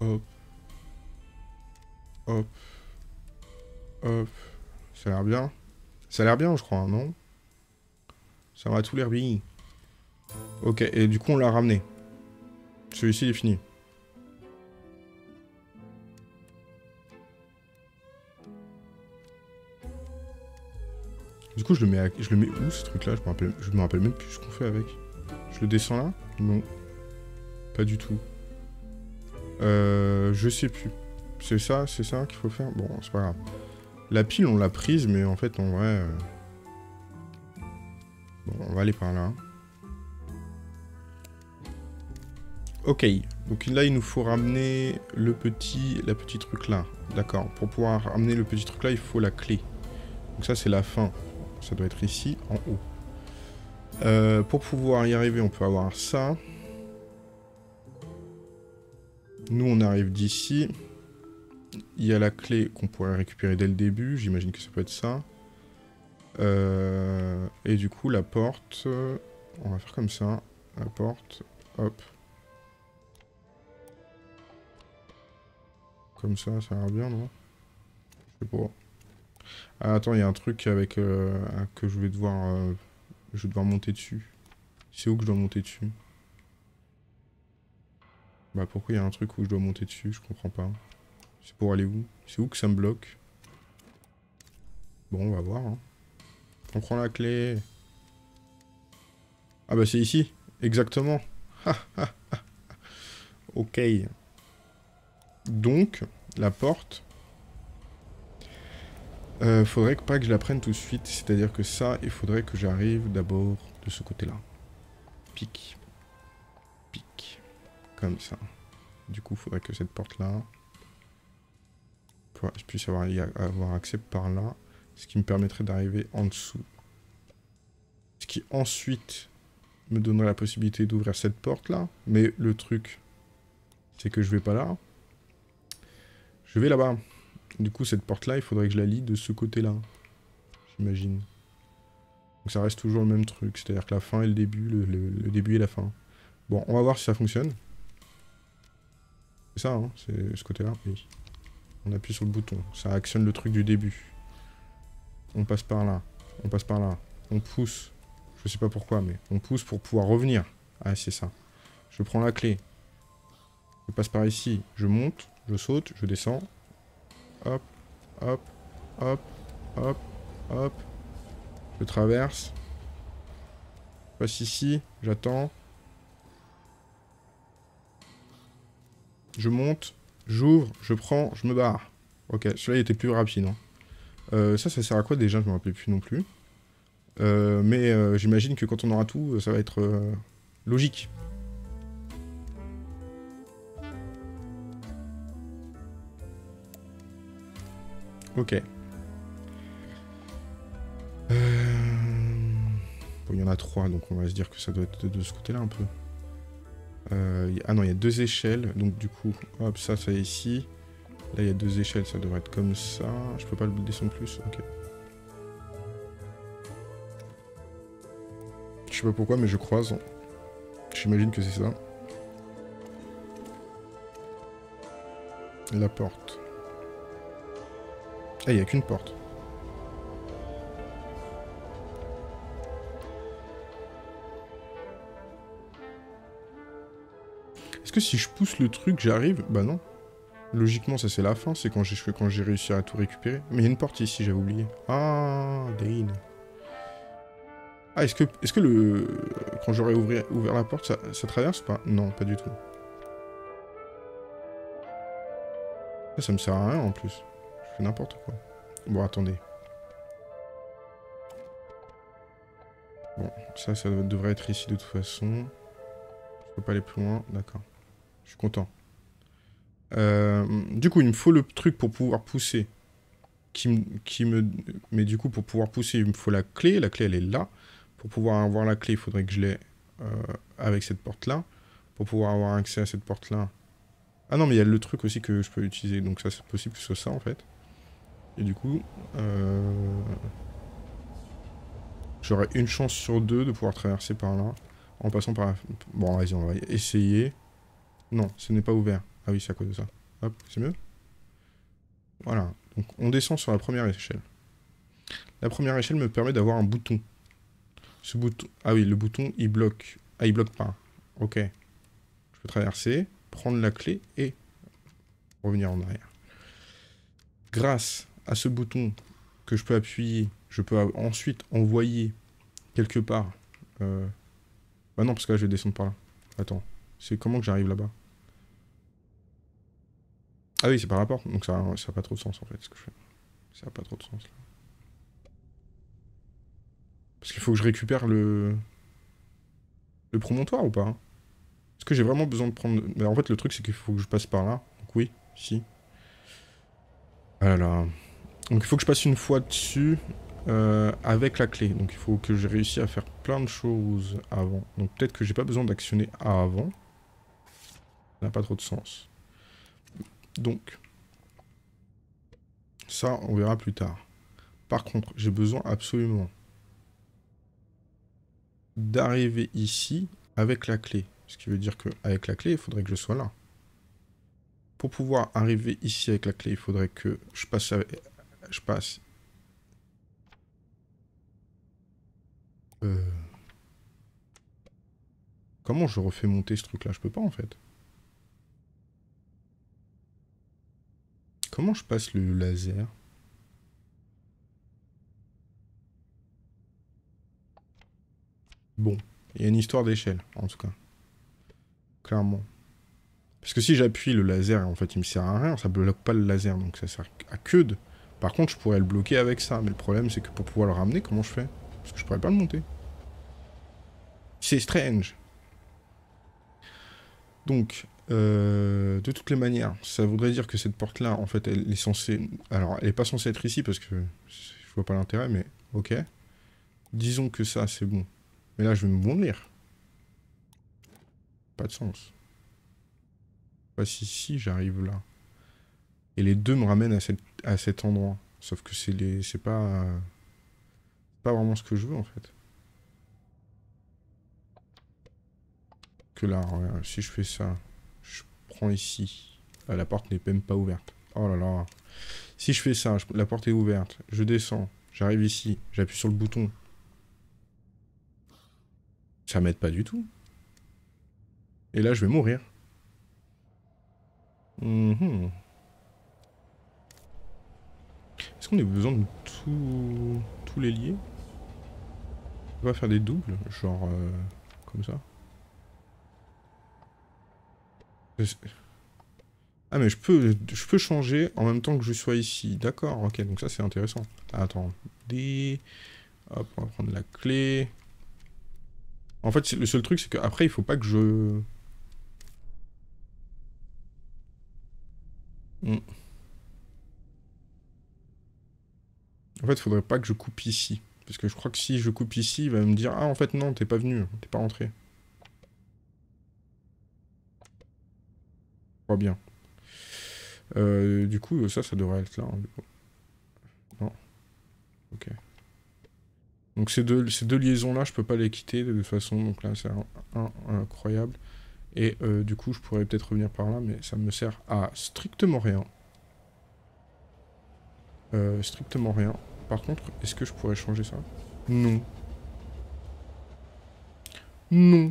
Hop. Hop. Hop. Ça a l'air bien. Ça a l'air bien je crois, hein, non? Ça m'a tout l'air bien. Ok, et du coup on l'a ramené. Celui-ci il est fini. Du coup je le mets, à... je le mets où ce truc-là? Je me rappelle, je me rappelle même plus ce qu'on fait avec. Je le descends là? Non, pas du tout. Euh, je sais plus. C'est ça, c'est ça qu'il faut faire. Bon, c'est pas grave. La pile on l'a prise, mais en fait en vrai. Euh... Bon, on va aller par là. Ok, donc là il nous faut ramener le petit, la petite truc là, d'accord. Pour pouvoir ramener le petit truc là, il faut la clé. Donc ça c'est la fin, ça doit être ici, en haut. Euh, pour pouvoir y arriver, on peut avoir ça. Nous on arrive d'ici. Il y a la clé qu'on pourrait récupérer dès le début, j'imagine que ça peut être ça. Euh, et du coup la porte, on va faire comme ça, la porte, hop. Comme ça, ça a l'air bien, non? Je sais pas. Ah, attends, il y a un truc avec euh, que je vais devoir... Euh, je vais devoir monter dessus. C'est où que je dois monter dessus? Bah, pourquoi il y a un truc où je dois monter dessus? Je comprends pas. C'est pour aller où? C'est où que ça me bloque? Bon, on va voir. Hein. On prend la clé. Ah bah, c'est ici. Exactement. Ok. Donc, la porte, euh, faudrait que, pas que je la prenne tout de suite, c'est-à-dire que ça, il faudrait que j'arrive d'abord de ce côté-là. Pique. Pique. Comme ça. Du coup, il faudrait que cette porte-là, je puisse avoir, y avoir accès par là, ce qui me permettrait d'arriver en dessous. Ce qui ensuite me donnerait la possibilité d'ouvrir cette porte-là, mais le truc, c'est que je vais pas là. Je vais là-bas. Du coup, cette porte-là, il faudrait que je la lie de ce côté-là. J'imagine. Donc ça reste toujours le même truc. C'est-à-dire que la fin et le début, le, le, le début et la fin. Bon, on va voir si ça fonctionne. C'est ça, hein, c'est ce côté-là. Oui. On appuie sur le bouton. Ça actionne le truc du début. On passe par là. On passe par là. On pousse. Je sais pas pourquoi, mais on pousse pour pouvoir revenir. Ah, c'est ça. Je prends la clé. Je passe par ici. Je monte, je saute, je descends. Hop, hop, hop, hop, hop. Je traverse. Je passe ici. J'attends. Je monte. J'ouvre. Je prends. Je me barre. Ok, celui-là il était plus rapide. Hein. Euh, ça, ça sert à quoi déjà? Je me rappelle plus non plus. Euh, mais euh, j'imagine que quand on aura tout, ça va être euh, logique. Ok. Euh... Bon, il y en a trois, donc on va se dire que ça doit être de, de ce côté-là un peu. Euh, y... Ah non, il y a deux échelles, donc du coup, hop, ça, ça est ici. Là, il y a deux échelles, ça devrait être comme ça. Je peux pas le descendre plus, ok. Je sais pas pourquoi, mais je croise. J'imagine que c'est ça. La porte. Ah, il n'y a qu'une porte. Est-ce que si je pousse le truc, j'arrive? Bah non. Logiquement, ça c'est la fin. C'est quand j'ai quand j'ai réussi à tout récupérer. Mais il y a une porte ici, j'avais oublié. Ah, Dane. Ah, est-ce que, est-ce que le... quand j'aurais ouvert, ouvert la porte, ça, ça traverse pas? Non, pas du tout. Ça, ça me sert à rien en plus. Je fais n'importe quoi. Bon, attendez. Bon, ça, ça devrait être ici de toute façon. Je peux pas aller plus loin, d'accord. Je suis content. Euh, du coup, il me faut le truc pour pouvoir pousser. Qui me, qui me... Mais du coup, pour pouvoir pousser, il me faut la clé. La clé, elle est là. Pour pouvoir avoir la clé, il faudrait que je l'ai euh, avec cette porte-là. Pour pouvoir avoir accès à cette porte-là... Ah non, mais il y a le truc aussi que je peux utiliser. Donc ça, c'est possible que ce soit ça, en fait. Et du coup... Euh... J'aurais une chance sur deux de pouvoir traverser par là. En passant par la... Bon, vas-y, on va essayer. Non, ce n'est pas ouvert. Ah oui, c'est à cause de ça. Hop, c'est mieux. Voilà. Donc, on descend sur la première échelle. La première échelle me permet d'avoir un bouton. Ce bouton... Ah oui, le bouton, il bloque. Ah, il bloque pas. Ok. Je peux traverser, prendre la clé et revenir en arrière. Grâce à ce bouton que je peux appuyer, je peux ensuite envoyer quelque part... Euh... Bah non, parce que là, je vais descendre par là. Attends. C'est comment que j'arrive là-bas? Ah oui, c'est par rapport, donc ça n'a ça pas trop de sens en fait, ce que je fais. Ça n'a pas trop de sens, là. Parce qu'il faut que je récupère le... Le promontoire ou pas hein? Est-ce que j'ai vraiment besoin de prendre... Mais en fait, le truc, c'est qu'il faut que je passe par là. Donc oui, si. Ah là là. Donc il faut que je passe une fois dessus euh, avec la clé. Donc il faut que j'ai réussi à faire plein de choses avant. Donc peut-être que j'ai pas besoin d'actionner A avant. Ça n'a pas trop de sens. Donc, ça, on verra plus tard. Par contre, j'ai besoin absolument d'arriver ici avec la clé. Ce qui veut dire qu'avec la clé, il faudrait que je sois là. Pour pouvoir arriver ici avec la clé, il faudrait que je passe... Avec... Je passe... Euh... Comment je refais monter ce truc-là? Je peux pas, en fait. Comment je passe le laser? Bon, il y a une histoire d'échelle, en tout cas. Clairement. Parce que si j'appuie le laser, en fait, il me sert à rien, ça bloque pas le laser, donc ça sert à que de... Par contre, je pourrais le bloquer avec ça, mais le problème, c'est que pour pouvoir le ramener, comment je fais? Parce que je pourrais pas le monter. C'est strange. Donc... Euh, de toutes les manières, ça voudrait dire que cette porte-là, en fait, elle est censée... Alors, elle est pas censée être ici, parce que je vois pas l'intérêt, mais ok. Disons que ça, c'est bon. Mais là, je vais me bondir. Pas de sens. Je passe ici, j'arrive là. Et les deux me ramènent à, cette... à cet endroit. Sauf que c'est les... c'est pas... pas vraiment ce que je veux, en fait. Que là, regarde, si je fais ça... ici. Ah, la porte n'est même pas ouverte. Oh là là. Si je fais ça, je... la porte est ouverte. Je descends. J'arrive ici. J'appuie sur le bouton. Ça m'aide pas du tout. Et là, je vais mourir. Mmh. Est-ce qu'on a besoin de tout... tous les liés? On va faire des doubles, genre... Euh, comme ça. Ah mais je peux, je peux changer en même temps que je sois ici. D'accord, ok, donc ça c'est intéressant. Attends, des... Hop, on va prendre la clé. En fait, le seul truc, c'est qu'après, il faut pas que je... Hmm. En fait, il faudrait pas que je coupe ici. Parce que je crois que si je coupe ici, il va me dire « Ah, en fait, non, t'es pas venu, t'es pas rentré. » Je crois bien. Euh, du coup, ça, ça devrait être là. Hein, du coup. Non. Ok. Donc ces deux, ces deux liaisons-là, je peux pas les quitter de toute façon, donc là c'est incroyable. Et euh, du coup, je pourrais peut-être revenir par là, mais ça me sert à strictement rien. Euh, strictement rien. Par contre, est-ce que je pourrais changer ça? Non. Non.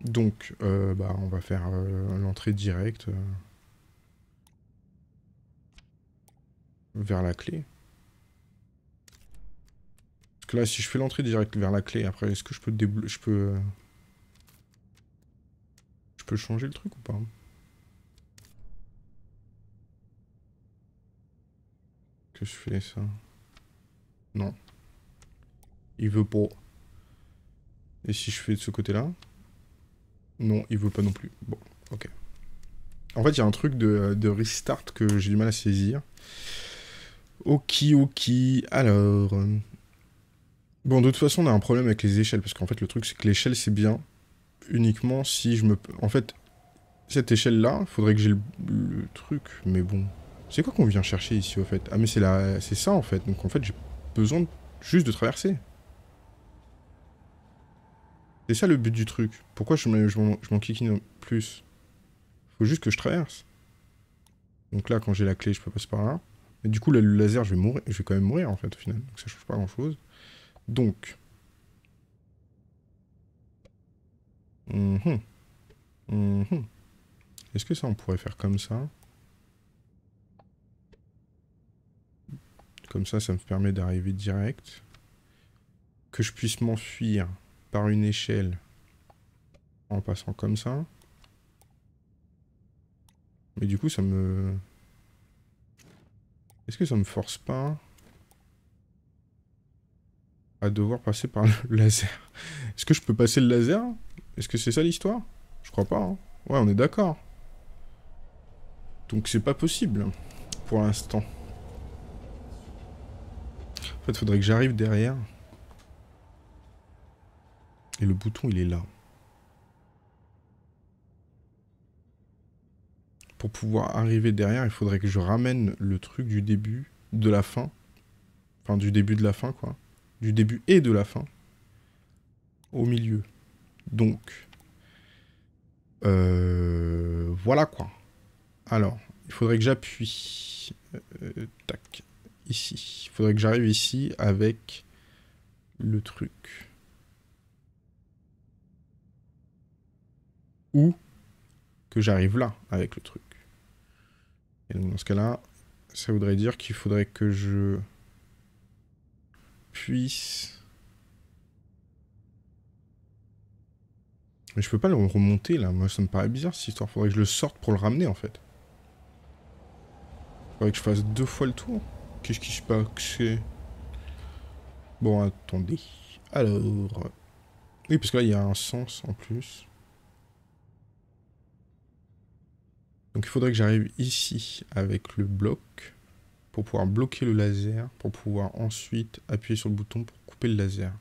Donc, euh, bah, on va faire euh, l'entrée directe euh, vers la clé. Là, si je fais l'entrée directe vers la clé, après, est-ce que je peux déblo... je peux... Je peux changer le truc ou pas? Que je fais ça? Non. Il veut pas. Et si je fais de ce côté-là? Non, il veut pas non plus. Bon, ok. En fait, il y a un truc de, de restart que j'ai du mal à saisir. Ok, ok. Alors... Bon, de toute façon, on a un problème avec les échelles, parce qu'en fait, le truc, c'est que l'échelle, c'est bien uniquement si je me... En fait, cette échelle-là, faudrait que j'ai le... le truc, mais bon... C'est quoi qu'on vient chercher ici, au fait? Ah, mais c'est la... c'est ça, en fait. Donc, en fait, j'ai besoin de... juste de traverser. C'est ça, le but du truc. Pourquoi je m'en kikine plus? Faut juste que je traverse. Donc là, quand j'ai la clé, je peux passer par là. Mais du coup, là, le laser, je vais mourir. Je vais quand même mourir, en fait, au final. Donc, ça change pas grand-chose. Donc. Mmh. Mmh. Est-ce que ça, on pourrait faire comme ça? Comme ça, ça me permet d'arriver direct. Que je puisse m'enfuir par une échelle en passant comme ça. Mais du coup, ça me... Est-ce que ça me force pas à devoir passer par le laser? Est-ce que je peux passer le laser? Est-ce que c'est ça l'histoire? Je crois pas, hein. Ouais, on est d'accord. Donc c'est pas possible, pour l'instant. En fait, faudrait que j'arrive derrière. Et le bouton, il est là. Pour pouvoir arriver derrière, il faudrait que je ramène le truc du début, de la fin. Enfin, du début de la fin, quoi. Du début et de la fin, au milieu. Donc, euh, voilà quoi. Alors, il faudrait que j'appuie, euh, tac, ici. Il faudrait que j'arrive ici avec le truc. Ou que j'arrive là avec le truc. Et donc dans ce cas-là, ça voudrait dire qu'il faudrait que je... puisse... Mais je peux pas le remonter là, moi ça me paraît bizarre cette histoire, faudrait que je le sorte pour le ramener en fait. Faudrait que je fasse deux fois le tour. Qu'est-ce qui se passe? Bon attendez, alors... Oui parce que là il y a un sens en plus. Donc il faudrait que j'arrive ici avec le bloc. Pour pouvoir bloquer le laser, pour pouvoir ensuite appuyer sur le bouton pour couper le laser.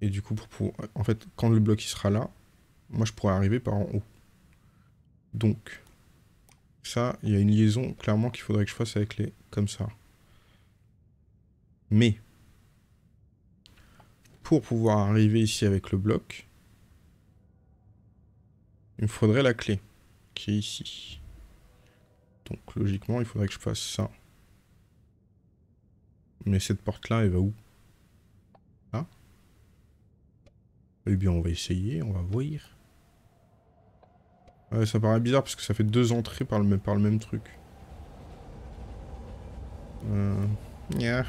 Et du coup, pour pouvoir... en fait, quand le bloc il sera là, moi je pourrais arriver par en haut. Donc, ça, il y a une liaison clairement qu'il faudrait que je fasse avec les... comme ça. Mais, pour pouvoir arriver ici avec le bloc, il me faudrait la clé, qui est ici. Donc logiquement, il faudrait que je fasse ça. Mais cette porte-là, elle va où? Eh bien, on va essayer, on va voir. Ouais, ça paraît bizarre parce que ça fait deux entrées par le, par le même truc. Euh... Yeah.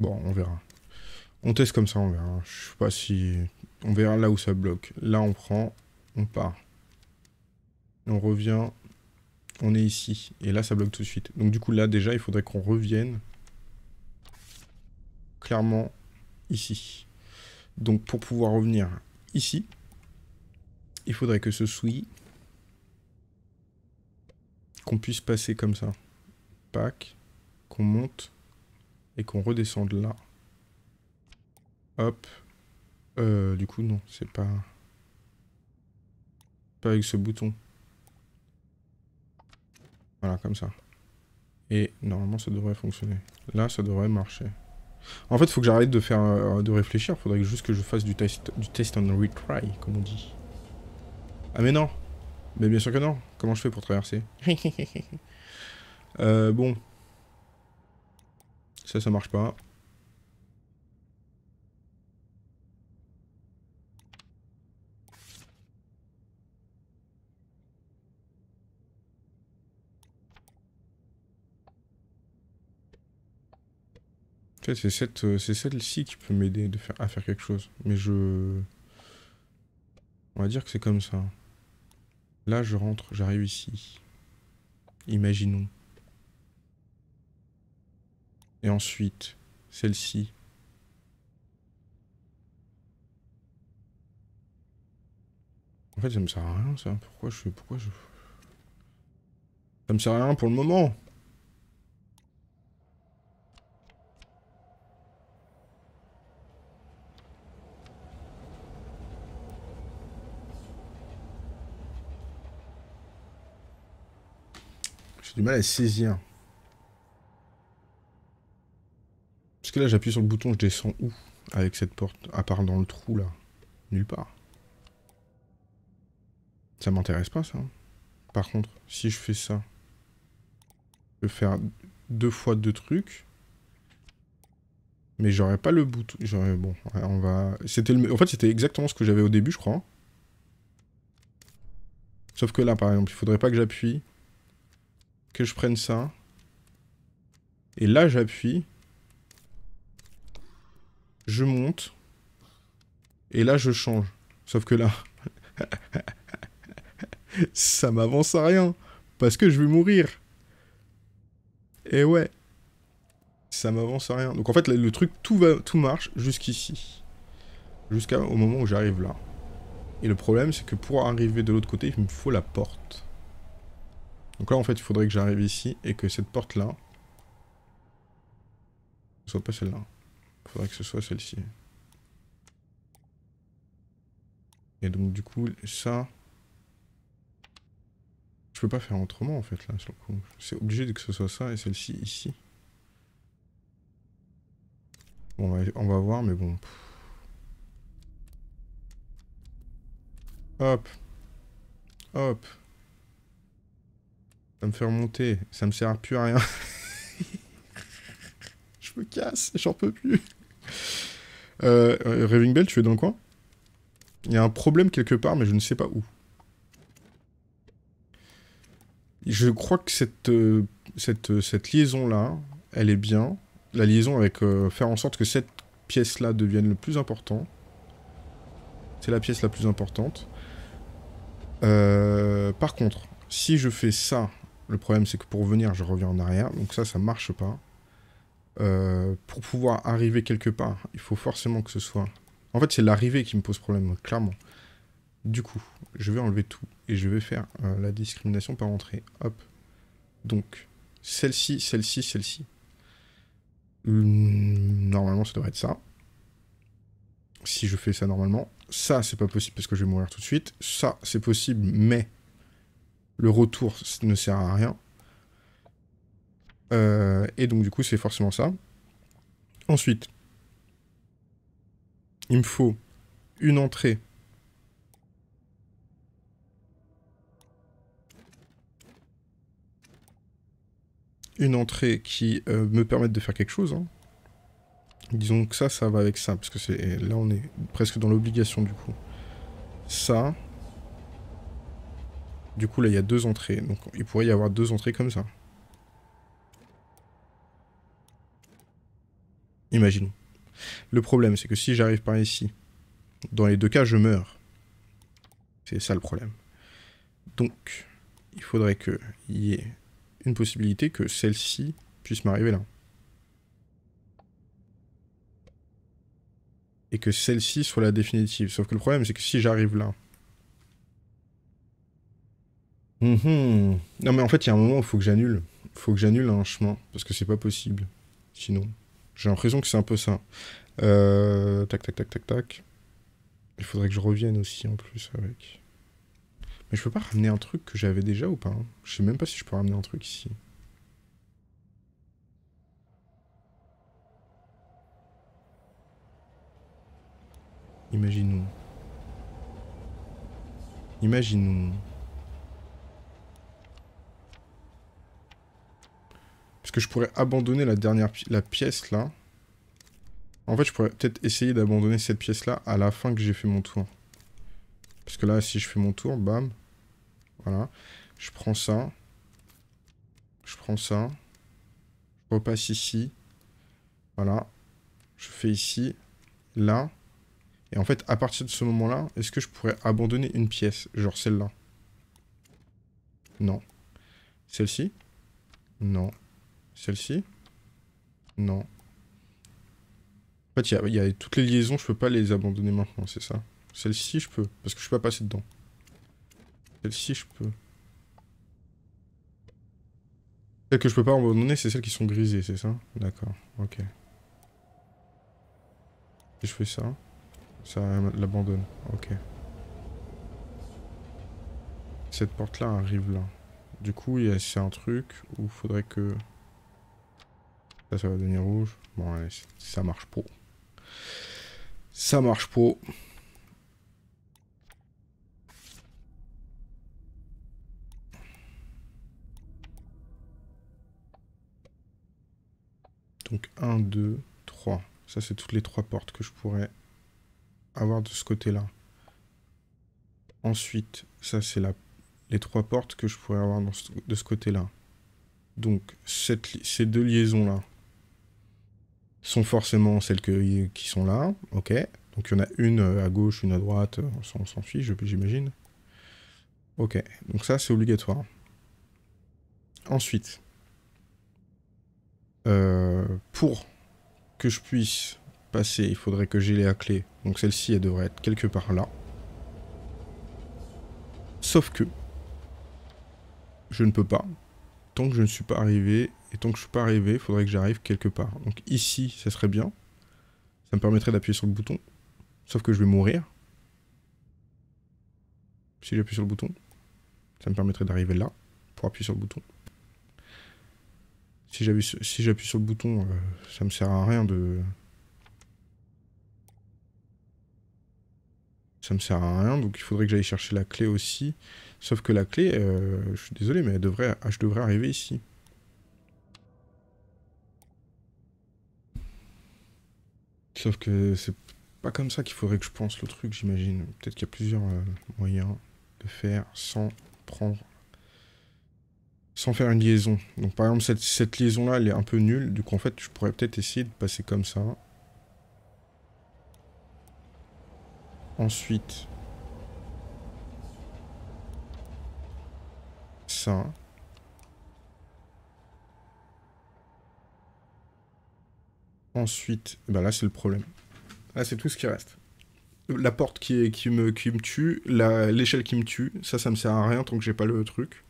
Bon, on verra. On teste comme ça, on verra. Je sais pas si... On verra là où ça bloque. Là, on prend, on part. Et on revient... On est ici. Et là, ça bloque tout de suite. Donc du coup, là, déjà, il faudrait qu'on revienne... clairement ici. Donc pour pouvoir revenir ici, il faudrait que ce soit qu'on puisse passer comme ça. Pac, qu'on monte et qu'on redescende là. Hop. Euh, du coup non, c'est pas... pas avec ce bouton. Voilà, comme ça. Et normalement ça devrait fonctionner. Là ça devrait marcher. En fait, faut que j'arrête de faire, euh, de réfléchir. Faudrait juste que je fasse du test, du test and retry, comme on dit. Ah mais non. Mais bien sûr que non. Comment je fais pour traverser? euh, Bon. Ça, ça marche pas. C'est celle-ci qui peut m'aider de faire, à faire quelque chose. Mais je... On va dire que c'est comme ça. Là, je rentre, j'arrive ici. Imaginons. Et ensuite, celle-ci. En fait, ça me sert à rien, ça. Pourquoi je... Pourquoi je... Ça me sert à rien pour le moment. J'ai du mal à saisir. Parce que là, j'appuie sur le bouton, je descends où? Avec cette porte, à part dans le trou, là. Nulle part. Ça m'intéresse pas, ça. Par contre, si je fais ça, je peux faire deux fois deux trucs. Mais j'aurais pas le bouton... J'aurais... Bon, ouais, on va... C'était le... En fait, c'était exactement ce que j'avais au début, je crois. Sauf que là, par exemple, il faudrait pas que j'appuie... que je prenne ça. Et là, j'appuie. Je monte. Et là, je change. Sauf que là... ça m'avance à rien. Parce que je vais mourir. Et ouais. Ça m'avance à rien. Donc en fait, le truc, tout, va, tout marche jusqu'ici. Jusqu'au moment où j'arrive là. Et le problème, c'est que pour arriver de l'autre côté, il me faut la porte. Donc là, en fait, il faudrait que j'arrive ici et que cette porte-là... ce soit pas celle-là. Il faudrait que ce soit celle-ci. Et donc, du coup, ça... je peux pas faire autrement, en fait, là, sur le coup. C'est obligé que ce soit ça et celle-ci, ici. Bon, on va, on va voir, mais bon... Hop. Hop. Ça me fait remonter, ça me sert plus à rien. Je me casse, j'en peux plus. Euh, Raving Bell, tu es dans le coin? Il y a un problème quelque part, mais je ne sais pas où. Je crois que cette, euh, cette, cette liaison-là, elle est bien. La liaison avec euh, faire en sorte que cette pièce-là devienne le plus important. C'est la pièce la plus importante. Euh, par contre, si je fais ça... le problème, c'est que pour venir, je reviens en arrière. Donc ça, ça marche pas. Euh, pour pouvoir arriver quelque part, il faut forcément que ce soit... En fait, c'est l'arrivée qui me pose problème, clairement. Du coup, je vais enlever tout. Et je vais faire euh, la discrimination par entrée. Hop. Donc, celle-ci, celle-ci, celle-ci. Normalement, ça devrait être ça. Si je fais ça normalement. Ça, c'est pas possible parce que je vais mourir tout de suite. Ça, c'est possible, mais... le retour ne sert à rien. Euh, et donc, du coup, c'est forcément ça. Ensuite, il me faut une entrée. une entrée qui euh, me permette de faire quelque chose. Hein. Disons que ça, ça va avec ça, parce que c'est là on est presque dans l'obligation du coup. Ça. Du coup là il y a deux entrées, donc il pourrait y avoir deux entrées comme ça. Imaginons. Le problème c'est que si j'arrive par ici, dans les deux cas je meurs. C'est ça le problème. Donc il faudrait qu'il y ait une possibilité que celle-ci puisse m'arriver là. Et que celle-ci soit la définitive. Sauf que le problème, c'est que si j'arrive là... Mmh. Non mais en fait, il y a un moment où il faut que j'annule. Il faut que j'annule un chemin, parce que c'est pas possible. Sinon, j'ai l'impression que c'est un peu ça. Euh... Tac, tac, tac, tac, tac. Il faudrait que je revienne aussi, en plus, avec... Mais je peux pas ramener un truc que j'avais déjà ou pas, hein. Je sais même pas si je peux ramener un truc ici. Imaginons. Imaginons. Parce que je pourrais abandonner la dernière pi la pièce là. En fait, je pourrais peut-être essayer d'abandonner cette pièce là à la fin que j'ai fait mon tour. Parce que là, si je fais mon tour, bam. Voilà. Je prends ça. Je prends ça. Je repasse ici. Voilà. Je fais ici. Là. Et en fait, à partir de ce moment-là, est-ce que je pourrais abandonner une pièce? Genre celle-là? Non. Celle-ci? Non. Celle-ci? Non. En fait, il y, y a toutes les liaisons, je peux pas les abandonner maintenant, c'est ça? Celle-ci, je peux, parce que je peux pas passer dedans. Celle-ci, je peux. Celles que je peux pas abandonner, c'est celles qui sont grisées, c'est ça? D'accord, ok. Et je fais ça. Ça l'abandonne, ok. Cette porte-là arrive là. Du coup, c'est un truc où il faudrait que... Ça, ça va devenir rouge. Bon, allez, ça marche pas. Ça marche pas. Donc, un, deux, trois. Ça, c'est toutes les trois portes que je pourrais... avoir de ce côté-là. Ensuite, ça c'est la... les trois portes que je pourrais avoir dans ce... de ce côté-là. Donc, cette li... ces deux liaisons-là sont forcément celles que... qui sont là. Ok. Donc il y en a une à gauche, une à droite, on s'en fiche, j'imagine. Ok. Donc ça c'est obligatoire. Ensuite, euh... pour que je puisse passer, il faudrait que j'ai la clé. Donc celle-ci, elle devrait être quelque part là. Sauf que je ne peux pas. Tant que je ne suis pas arrivé, et tant que je ne suis pas arrivé, il faudrait que j'arrive quelque part. Donc ici, ça serait bien. Ça me permettrait d'appuyer sur le bouton. Sauf que je vais mourir. Si j'appuie sur le bouton, ça me permettrait d'arriver là, pour appuyer sur le bouton. Si j'appuie sur, si j'appuie sur le bouton, euh, ça me sert à rien de... Ça me sert à rien, donc il faudrait que j'aille chercher la clé aussi. Sauf que la clé, euh, je suis désolé, mais elle devrait, je devrais arriver ici. Sauf que c'est pas comme ça qu'il faudrait que je pense le truc, j'imagine. Peut-être qu'il y a plusieurs euh, moyens de faire sans prendre... sans faire une liaison. Donc par exemple, cette, cette liaison-là, elle est un peu nulle. Du coup, en fait, je pourrais peut-être essayer de passer comme ça. Ensuite, ça. Ensuite, bah là c'est le problème. Là c'est tout ce qui reste. La porte qui, est, qui, me, qui me tue, l'échelle qui me tue, ça ça me sert à rien tant que j'ai pas le truc.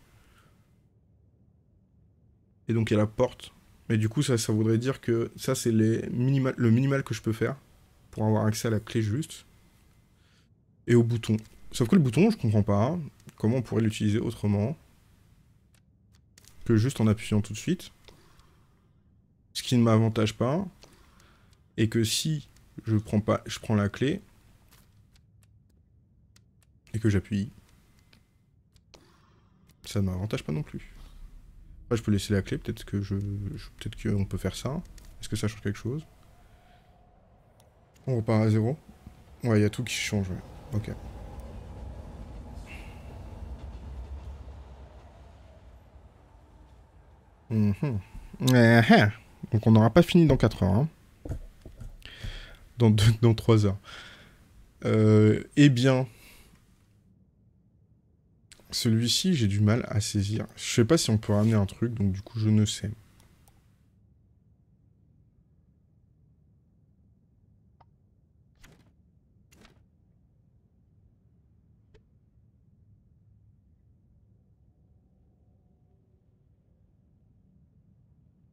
Et donc il y a la porte. Mais du coup ça, ça voudrait dire que ça c'est les minima, le minimal que je peux faire pour avoir accès à la clé juste. Et au bouton. Sauf que le bouton, je comprends pas comment on pourrait l'utiliser autrement que juste en appuyant tout de suite. Ce qui ne m'avantage pas. Et que si je prends pas, je prends la clé et que j'appuie, ça ne m'avantage pas non plus. Après, je peux laisser la clé, peut-être que je, je peut-être qu'on peut faire ça. Est-ce que ça change quelque chose? On repart à zéro. Ouais, il y a tout qui change, ouais. Ok. Mm-hmm. Eh-eh. Donc on n'aura pas fini dans quatre heures. Hein. Dans, deux, dans trois heures. Euh, eh bien... Celui-ci, j'ai du mal à saisir. Je sais pas si on peut ramener un truc, donc du coup, je ne sais.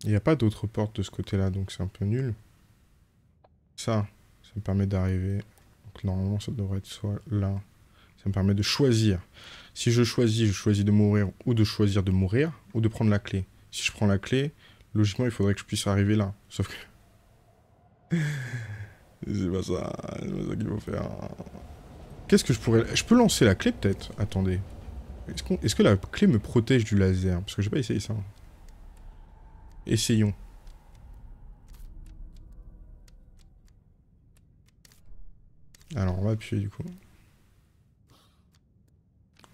Il n'y a pas d'autre porte de ce côté-là, donc c'est un peu nul. Ça, ça me permet d'arriver. Donc normalement, ça devrait être soit là. Ça me permet de choisir. Si je choisis, je choisis de mourir ou de choisir de mourir ou de prendre la clé. Si je prends la clé, logiquement, il faudrait que je puisse arriver là. Sauf que... c'est pas ça. C'est pas ça qu'il faut faire. Qu'est-ce que je pourrais... Je peux lancer la clé, peut-être? Attendez. Est-ce qu'on... Est-ce que la clé me protège du laser? Parce que j'ai pas essayé ça. Essayons. Alors, on va appuyer, du coup.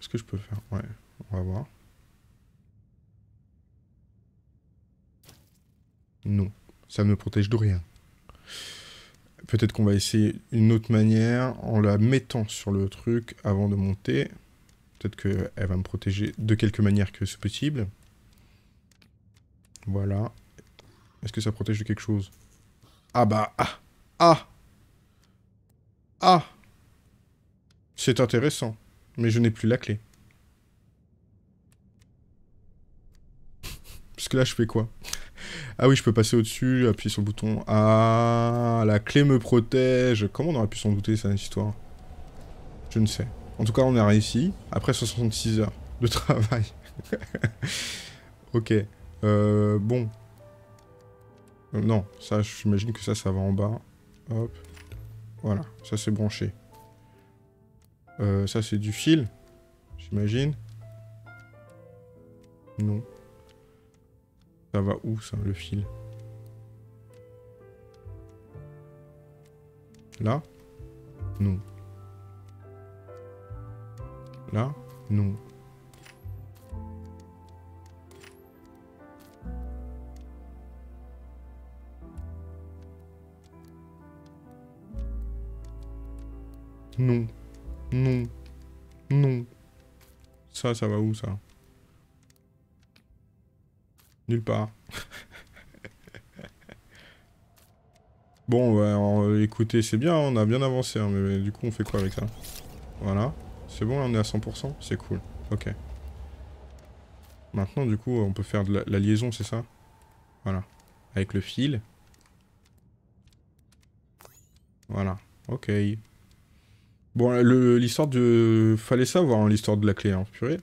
Est-ce que je peux faire? Ouais, on va voir. Non, ça ne me protège de rien. Peut-être qu'on va essayer une autre manière en la mettant sur le truc avant de monter. Peut-être qu'elle va me protéger de quelque manière que c'est possible. Voilà. Est-ce que ça protège de quelque chose? Ah bah, ah, ah, ah. C'est intéressant. Mais je n'ai plus la clé. Parce que là, je fais quoi? Ah oui, je peux passer au-dessus, appuyer sur le bouton. Ah, la clé me protège. Comment on aurait pu s'en douter, ça, cette histoire? Je ne sais. En tout cas, on est réussi. Après soixante-seize heures de travail. Ok. Euh, bon. Non, ça, j'imagine que ça, ça va en bas. Hop. Voilà, ça, c'est branché. Euh, ça, c'est du fil, j'imagine. Non. Ça va où, ça, le fil? Là? Non. Là? Non. Non. Non. Non. Ça, ça va où, ça? Nulle part. Bon, bah, alors, écoutez, c'est bien, on a bien avancé, hein, mais, mais du coup, on fait quoi avec ça? Voilà. C'est bon, là, on est à cent pour cent? C'est cool. Ok. Maintenant, du coup, on peut faire de la, la liaison, c'est ça? Voilà. Avec le fil. Voilà. Ok. Bon, l'histoire de... Fallait savoir, hein, l'histoire de la clé, hein, purée.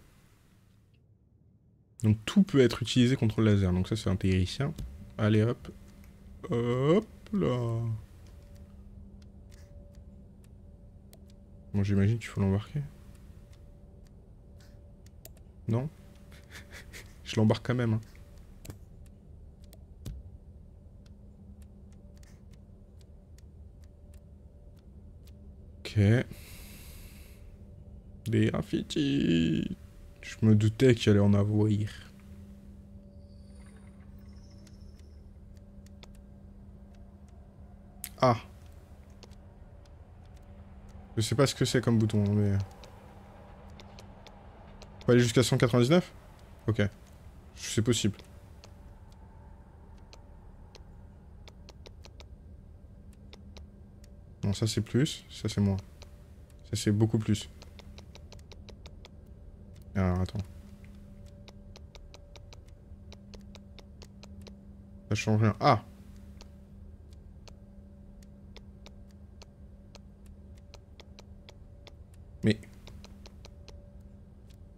Donc tout peut être utilisé contre le laser, donc ça c'est un technicien. Allez, hop. Hop là. Bon, j'imagine qu'il faut l'embarquer. Non? Je l'embarque quand même, hein. Ok. Des graffitis. Je me doutais qu'il allait en avoir. Ah. Je sais pas ce que c'est comme bouton, mais... On peut aller jusqu'à cent quatre-vingt-dix-neuf? Ok. C'est possible. Non, ça c'est plus, ça c'est moins. Ça c'est beaucoup plus. Alors attends. Ça change rien. Ah! Mais.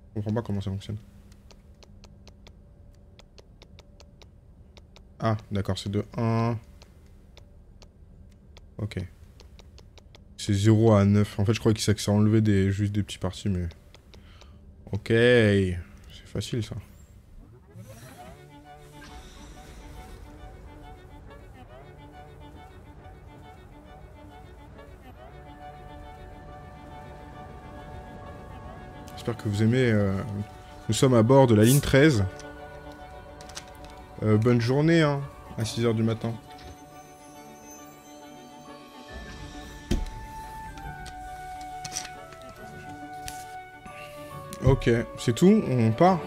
Je comprends pas comment ça fonctionne. Ah, d'accord, c'est de un. Ok. C'est zéro à neuf. En fait, je crois que ça, que ça a enlevé des, juste des petits parties, mais... Ok. C'est facile, ça. J'espère que vous aimez. Euh... Nous sommes à bord de la ligne treize. Euh, bonne journée, hein, à six heures du matin. Ok, c'est tout, on part.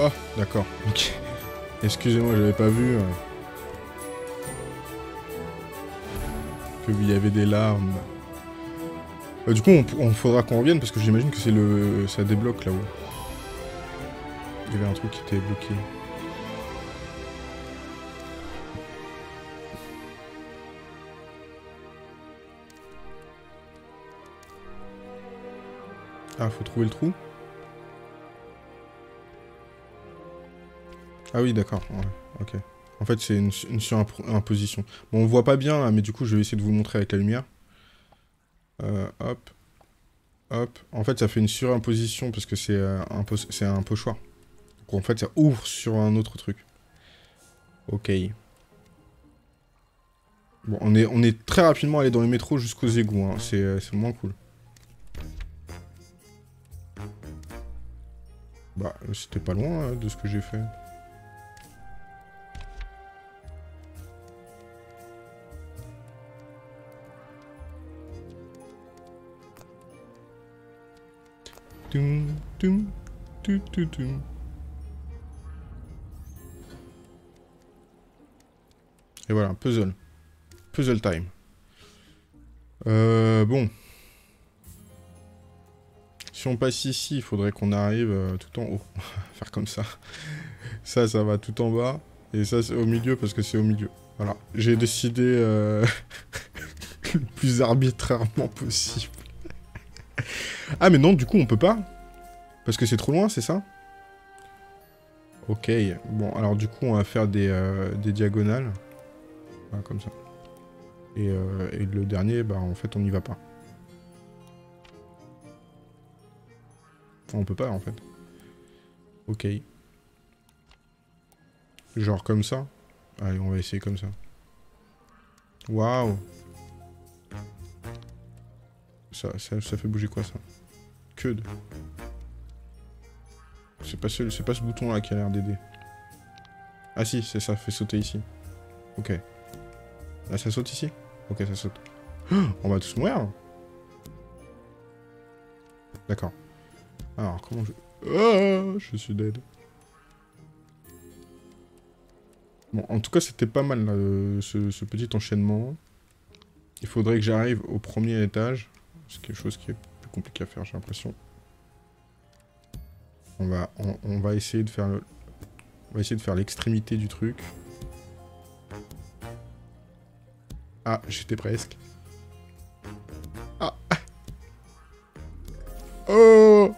Oh, d'accord, ok. Excusez-moi, je n'avais pas vu euh, que il y avait des larmes. Euh, du coup, on, on faudra qu'on revienne parce que j'imagine que c'est le, ça débloque là-haut. Il y avait un truc qui était bloqué. Ah, faut trouver le trou. Ah oui, d'accord, ouais, ok. En fait, c'est une, une surimposition. Bon, on voit pas bien, là, mais du coup, je vais essayer de vous montrer avec la lumière. Euh, hop. Hop. En fait, ça fait une surimposition, parce que c'est euh, un, po un pochoir. Donc, en fait, ça ouvre sur un autre truc. Ok. Bon, on est, on est très rapidement allé dans le métro jusqu'aux égouts, hein. C'est euh, moins cool. Bah, c'était pas loin, hein, de ce que j'ai fait. Toum, toum, toum, toum, toum. Et voilà, puzzle. Puzzle time. Euh, bon. Si on passe ici, il faudrait qu'on arrive euh, tout en haut. Faire comme ça. Ça, ça va tout en bas. Et ça, c'est au milieu parce que c'est au milieu. Voilà. J'ai décidé euh... le plus arbitrairement possible. Ah mais non, du coup on peut pas. Parce que c'est trop loin, c'est ça? Ok, bon alors du coup on va faire des, euh, des diagonales. Voilà, comme ça. Et, euh, et le dernier, bah en fait on n'y va pas. Enfin, on peut pas en fait. Ok. Genre comme ça. Allez, on va essayer comme ça. Waouh. Ça, ça, ça fait bouger quoi, ça? Que de... C'est pas, ce, pas ce bouton-là qui a l'air d'aider. Ah si, c'est ça, fait sauter ici. Ok. Ah, ça saute ici? Ok, ça saute. Oh, on va tous mourir? D'accord. Alors, comment je... Oh, je suis dead. Bon, en tout cas, c'était pas mal, là, le, ce, ce petit enchaînement. Il faudrait que j'arrive au premier étage. C'est quelque chose qui est plus compliqué à faire, j'ai l'impression. On va, on, on va essayer de faire le... On va essayer de faire l'extrémité du truc. Ah, j'étais presque. Ah. Oh.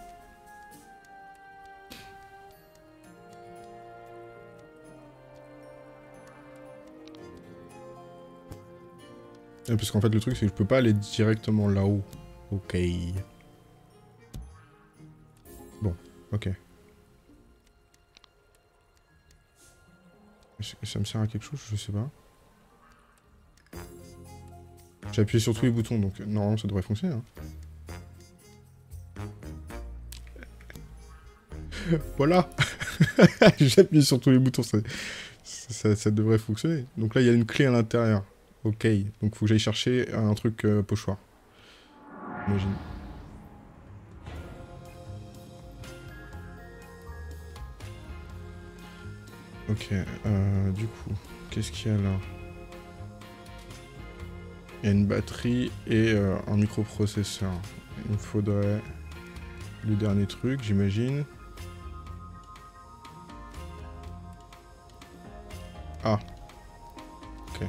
Et parce qu'en fait, le truc, c'est que je peux pas aller directement là-haut. Ok. Bon, ok. Ça me sert à quelque chose, je sais pas. J'ai appuyé sur tous les boutons, donc normalement ça devrait fonctionner. Hein. Voilà. J'ai appuyé sur tous les boutons, ça, ça, ça devrait fonctionner. Donc là, il y a une clé à l'intérieur. Ok, donc faut que j'aille chercher un truc euh, pochoir. Imagine. Ok, euh, du coup, qu'est-ce qu'il y a là? Il y a une batterie et euh, un microprocesseur. Il me faudrait le dernier truc, j'imagine. Ah. Ok.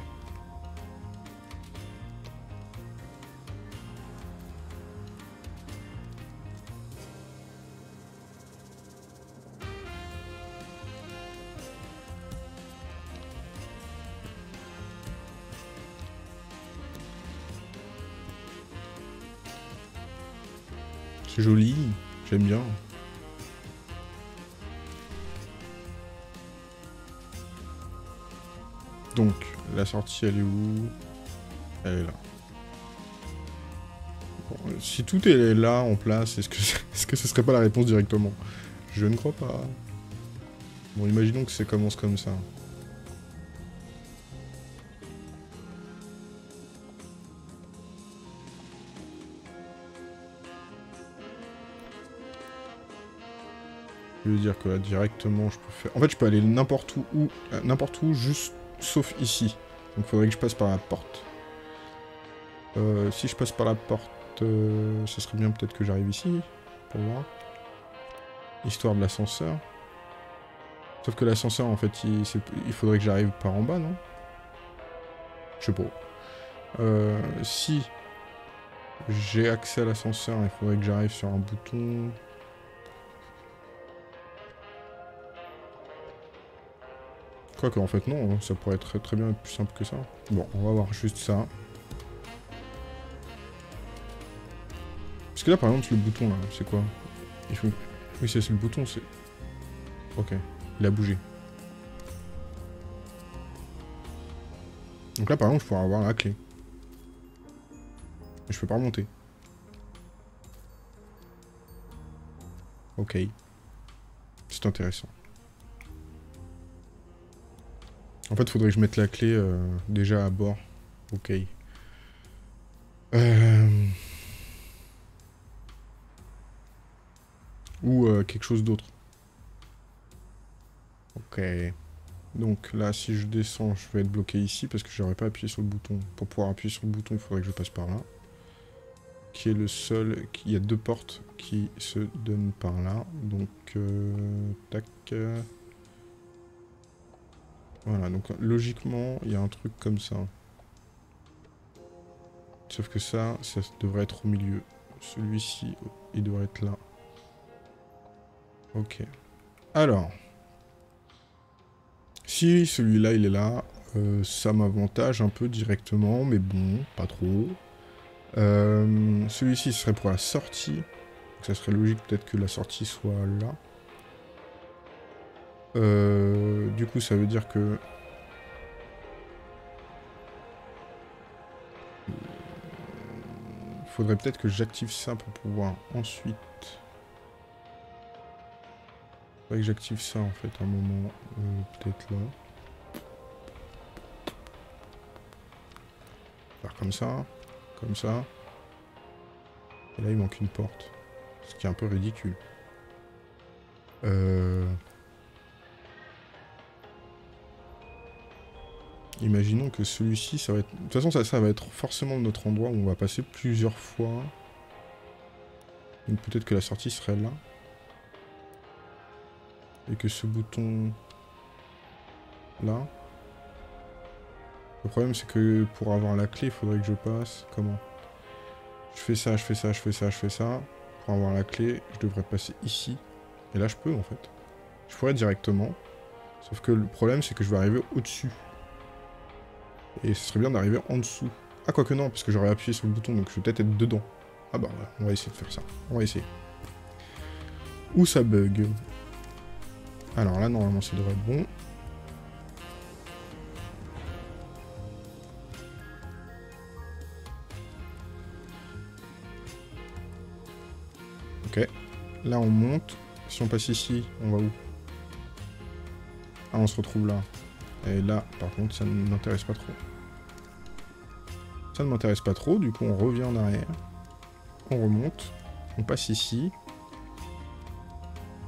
C'est joli, j'aime bien. Donc, la sortie, elle est où? Elle est là. Bon, si tout est là, en place, est-ce que, est-ce que ce serait pas la réponse directement? Je ne crois pas. Bon, imaginons que ça commence comme ça. Je veux dire que là, directement, je peux faire... En fait, je peux aller n'importe où, où euh, n'importe où, juste sauf ici. Donc, il faudrait que je passe par la porte. Euh, si je passe par la porte, euh, ça serait bien peut-être que j'arrive ici, pour voir. Histoire de l'ascenseur. Sauf que l'ascenseur, en fait, il, il faudrait que j'arrive par en bas, non? Je sais pas. Euh, si j'ai accès à l'ascenseur, il faudrait que j'arrive sur un bouton... Quoique, en fait, non, ça pourrait être très bien plus simple que ça. Bon, on va voir juste ça. Parce que là, par exemple, le bouton, là, c'est quoi? Il faut... Oui, c'est le bouton, c'est... Ok, il a bougé. Donc là, par exemple, je pourrais avoir la clé. Mais je peux pas remonter. Ok. C'est intéressant. En fait, faudrait que je mette la clé euh, déjà à bord. Ok. Euh... Ou euh, quelque chose d'autre. Ok. Donc là, si je descends, je vais être bloqué ici parce que j'aurais pas appuyé sur le bouton. Pour pouvoir appuyer sur le bouton, il faudrait que je passe par là. Qui est le seul... Il y a deux portes qui se donnent par là. Donc... Euh... Tac... Voilà, donc logiquement, il y a un truc comme ça. Sauf que ça, ça devrait être au milieu. Celui-ci, il devrait être là. Ok. Alors. Si celui-là, il est là, euh, ça m'avantage un peu directement, mais bon, pas trop. Euh, celui-ci, ce serait pour la sortie. Donc ça serait logique peut-être que la sortie soit là. Euh, du coup, ça veut dire que... Il faudrait peut-être que j'active ça pour pouvoir ensuite... Il faudrait que j'active ça, en fait, à un moment... Euh, peut-être là. Faire comme ça, comme ça. Et là, il manque une porte. Ce qui est un peu ridicule. Euh... Imaginons que celui-ci, ça va être... De toute façon, ça, ça va être forcément notre endroit où on va passer plusieurs fois. Donc peut-être que la sortie serait là. Et que ce bouton... Là. Le problème, c'est que pour avoir la clé, il faudrait que je passe... Comment? Je fais ça, je fais ça, je fais ça, je fais ça. Pour avoir la clé, je devrais passer ici. Et là, je peux, en fait. Je pourrais directement. Sauf que le problème, c'est que je vais arriver au-dessus. Et ce serait bien d'arriver en dessous. Ah, quoique non, parce que j'aurais appuyé sur le bouton, donc je vais peut-être être dedans. Ah bah, ouais, on va essayer de faire ça. On va essayer. Ou ça bug. Alors là, normalement, ça devrait être bon. Ok. Là, on monte. Si on passe ici, on va où? Ah, on se retrouve là. Et là, par contre, ça ne m'intéresse pas trop. Ça ne m'intéresse pas trop, du coup, on revient en arrière. On remonte. On passe ici.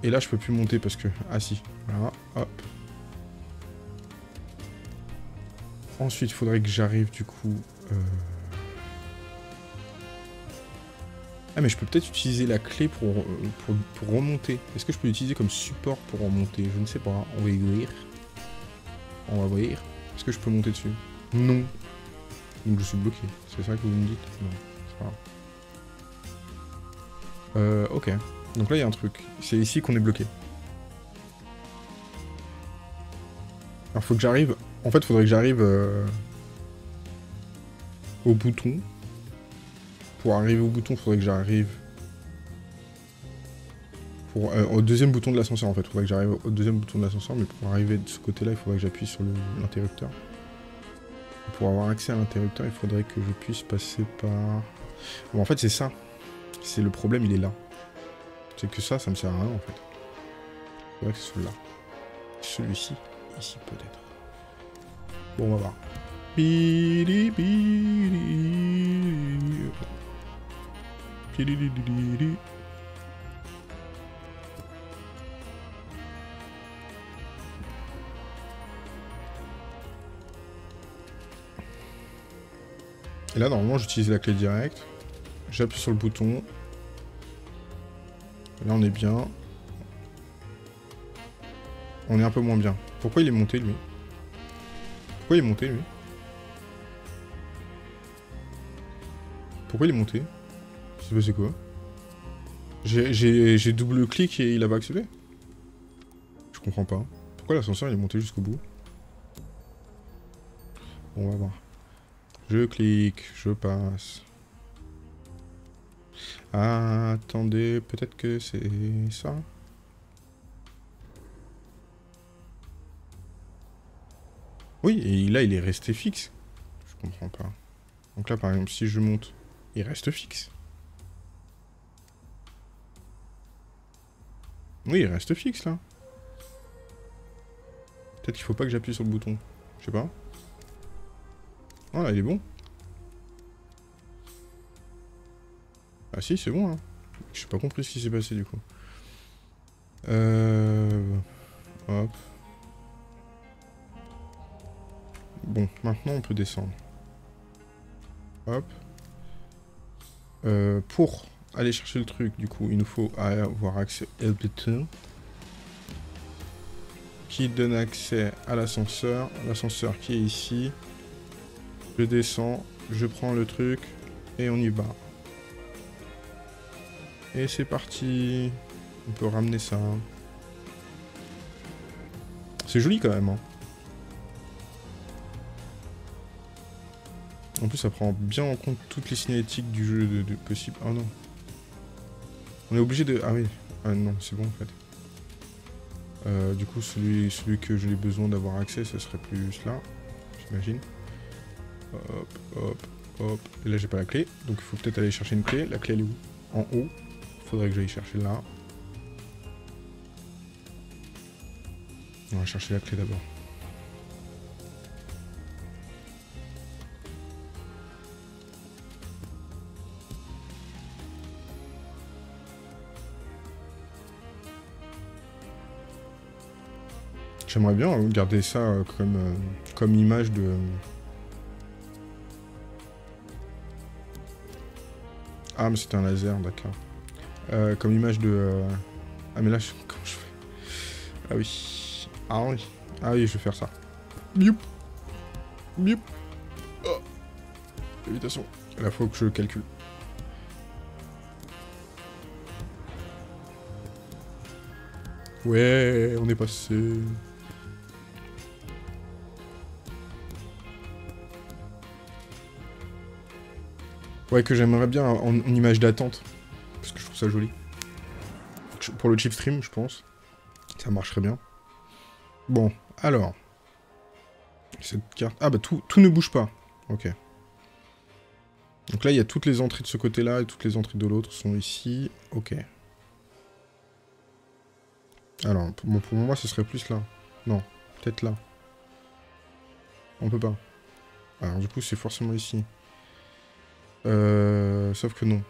Et là, je peux plus monter parce que... Ah si, voilà, hop. Ensuite, il faudrait que j'arrive, du coup... Euh... Ah, mais je peux peut-être utiliser la clé pour, pour, pour remonter. Est-ce que je peux l'utiliser comme support pour remonter? Je ne sais pas, on va ouvrir. On va voir. Est-ce que je peux monter dessus? Non. Donc je suis bloqué. C'est ça que vous me dites? Non, c'est pas grave. Euh, ok. Donc là, il y a un truc. C'est ici qu'on est bloqué. Alors, faut que j'arrive... En fait, faudrait que j'arrive... Euh... au bouton. Pour arriver au bouton, faudrait que j'arrive... Pour, euh, au deuxième bouton de l'ascenseur en fait, il faudrait que j'arrive au deuxième bouton de l'ascenseur, mais pour arriver de ce côté là, il faudrait que j'appuie sur l'interrupteur. Pour avoir accès à l'interrupteur, il faudrait que je puisse passer par... Bon, en fait, c'est ça. C'est le problème, il est là. C'est que ça, ça me sert à rien, en fait. Il faudrait que ce soit là. Celui-ci, ici, peut-être. Bon, on va voir. Bili, bili. Bili, bili, bili. Et là, normalement, j'utilise la clé directe. J'appuie sur le bouton. Là, on est bien. On est un peu moins bien. Pourquoi il est monté, lui? Pourquoi il est monté, lui? Pourquoi il est monté? Je sais pas c'est quoi. J'ai double-clic et il a pas accepté? Je comprends pas. Pourquoi l'ascenseur, il est monté jusqu'au bout? Bon, on va voir. Je clique, je passe. Ah, attendez, peut-être que c'est ça. Oui, et là, il est resté fixe. Je comprends pas. Donc là, par exemple, si je monte, il reste fixe. Oui, il reste fixe, là. Peut-être qu'il faut pas que j'appuie sur le bouton. Je sais pas. Oh là, il est bon. Ah si, c'est bon, hein. J'ai pas compris ce qui s'est passé, du coup. Euh... Hop. Bon, maintenant, on peut descendre. Hop. Euh, pour aller chercher le truc, du coup, il nous faut avoir accès à l'L P T. Qui donne accès à l'ascenseur. L'ascenseur qui est ici. Je descends, je prends le truc, et on y va. Et c'est parti. On peut ramener ça. C'est joli quand même, hein. En plus, ça prend bien en compte toutes les cinétiques du jeu de, de possible. Oh non. On est obligé de... Ah oui. Ah non, c'est bon en fait. Euh, du coup, celui, celui que j'ai besoin d'avoir accès, ça serait plus là, j'imagine. Hop, hop, hop. Et là, j'ai pas la clé. Donc, il faut peut-être aller chercher une clé. La clé, elle est où? En haut. Faudrait que j'aille chercher là. On va chercher la clé d'abord. J'aimerais bien garder ça comme, euh, comme image de... Ah, mais c'était un laser, d'accord. Euh, comme image de... Euh... Ah, mais là, je... comment je fais? Ah oui. Ah oui. Ah oui, je vais faire ça. Mioup. Mioup. Oh. Lévitation. Là, faut que je calcule. Ouais, on est passé... Ouais, que j'aimerais bien en, en image d'attente, parce que je trouve ça joli. Pour le chip stream, je pense, ça marcherait bien. Bon, alors... Cette carte... Ah bah tout, tout ne bouge pas. Ok. Donc là, il y a toutes les entrées de ce côté-là, et toutes les entrées de l'autre sont ici. Ok. Alors, pour, bon, pour moi, ce serait plus là. Non, peut-être là. On peut pas. Alors du coup, c'est forcément ici. Euh, sauf que non.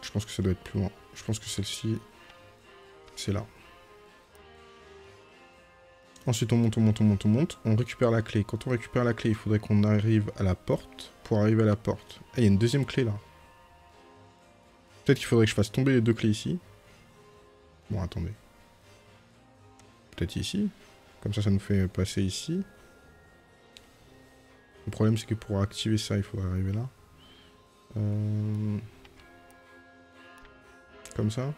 Je pense que ça doit être plus loin. Je pense que celle-ci, c'est là. Ensuite, on monte, on monte, on monte, on monte. On récupère la clé. Quand on récupère la clé, il faudrait qu'on arrive à la porte. Pour arriver à la porte. Ah, il y a une deuxième clé là. Peut-être qu'il faudrait que je fasse tomber les deux clés ici. Bon, attendez. Peut-être ici. Comme ça, ça nous fait passer ici. Le problème, c'est que pour activer ça, il faudrait arriver là. Euh... Comme ça.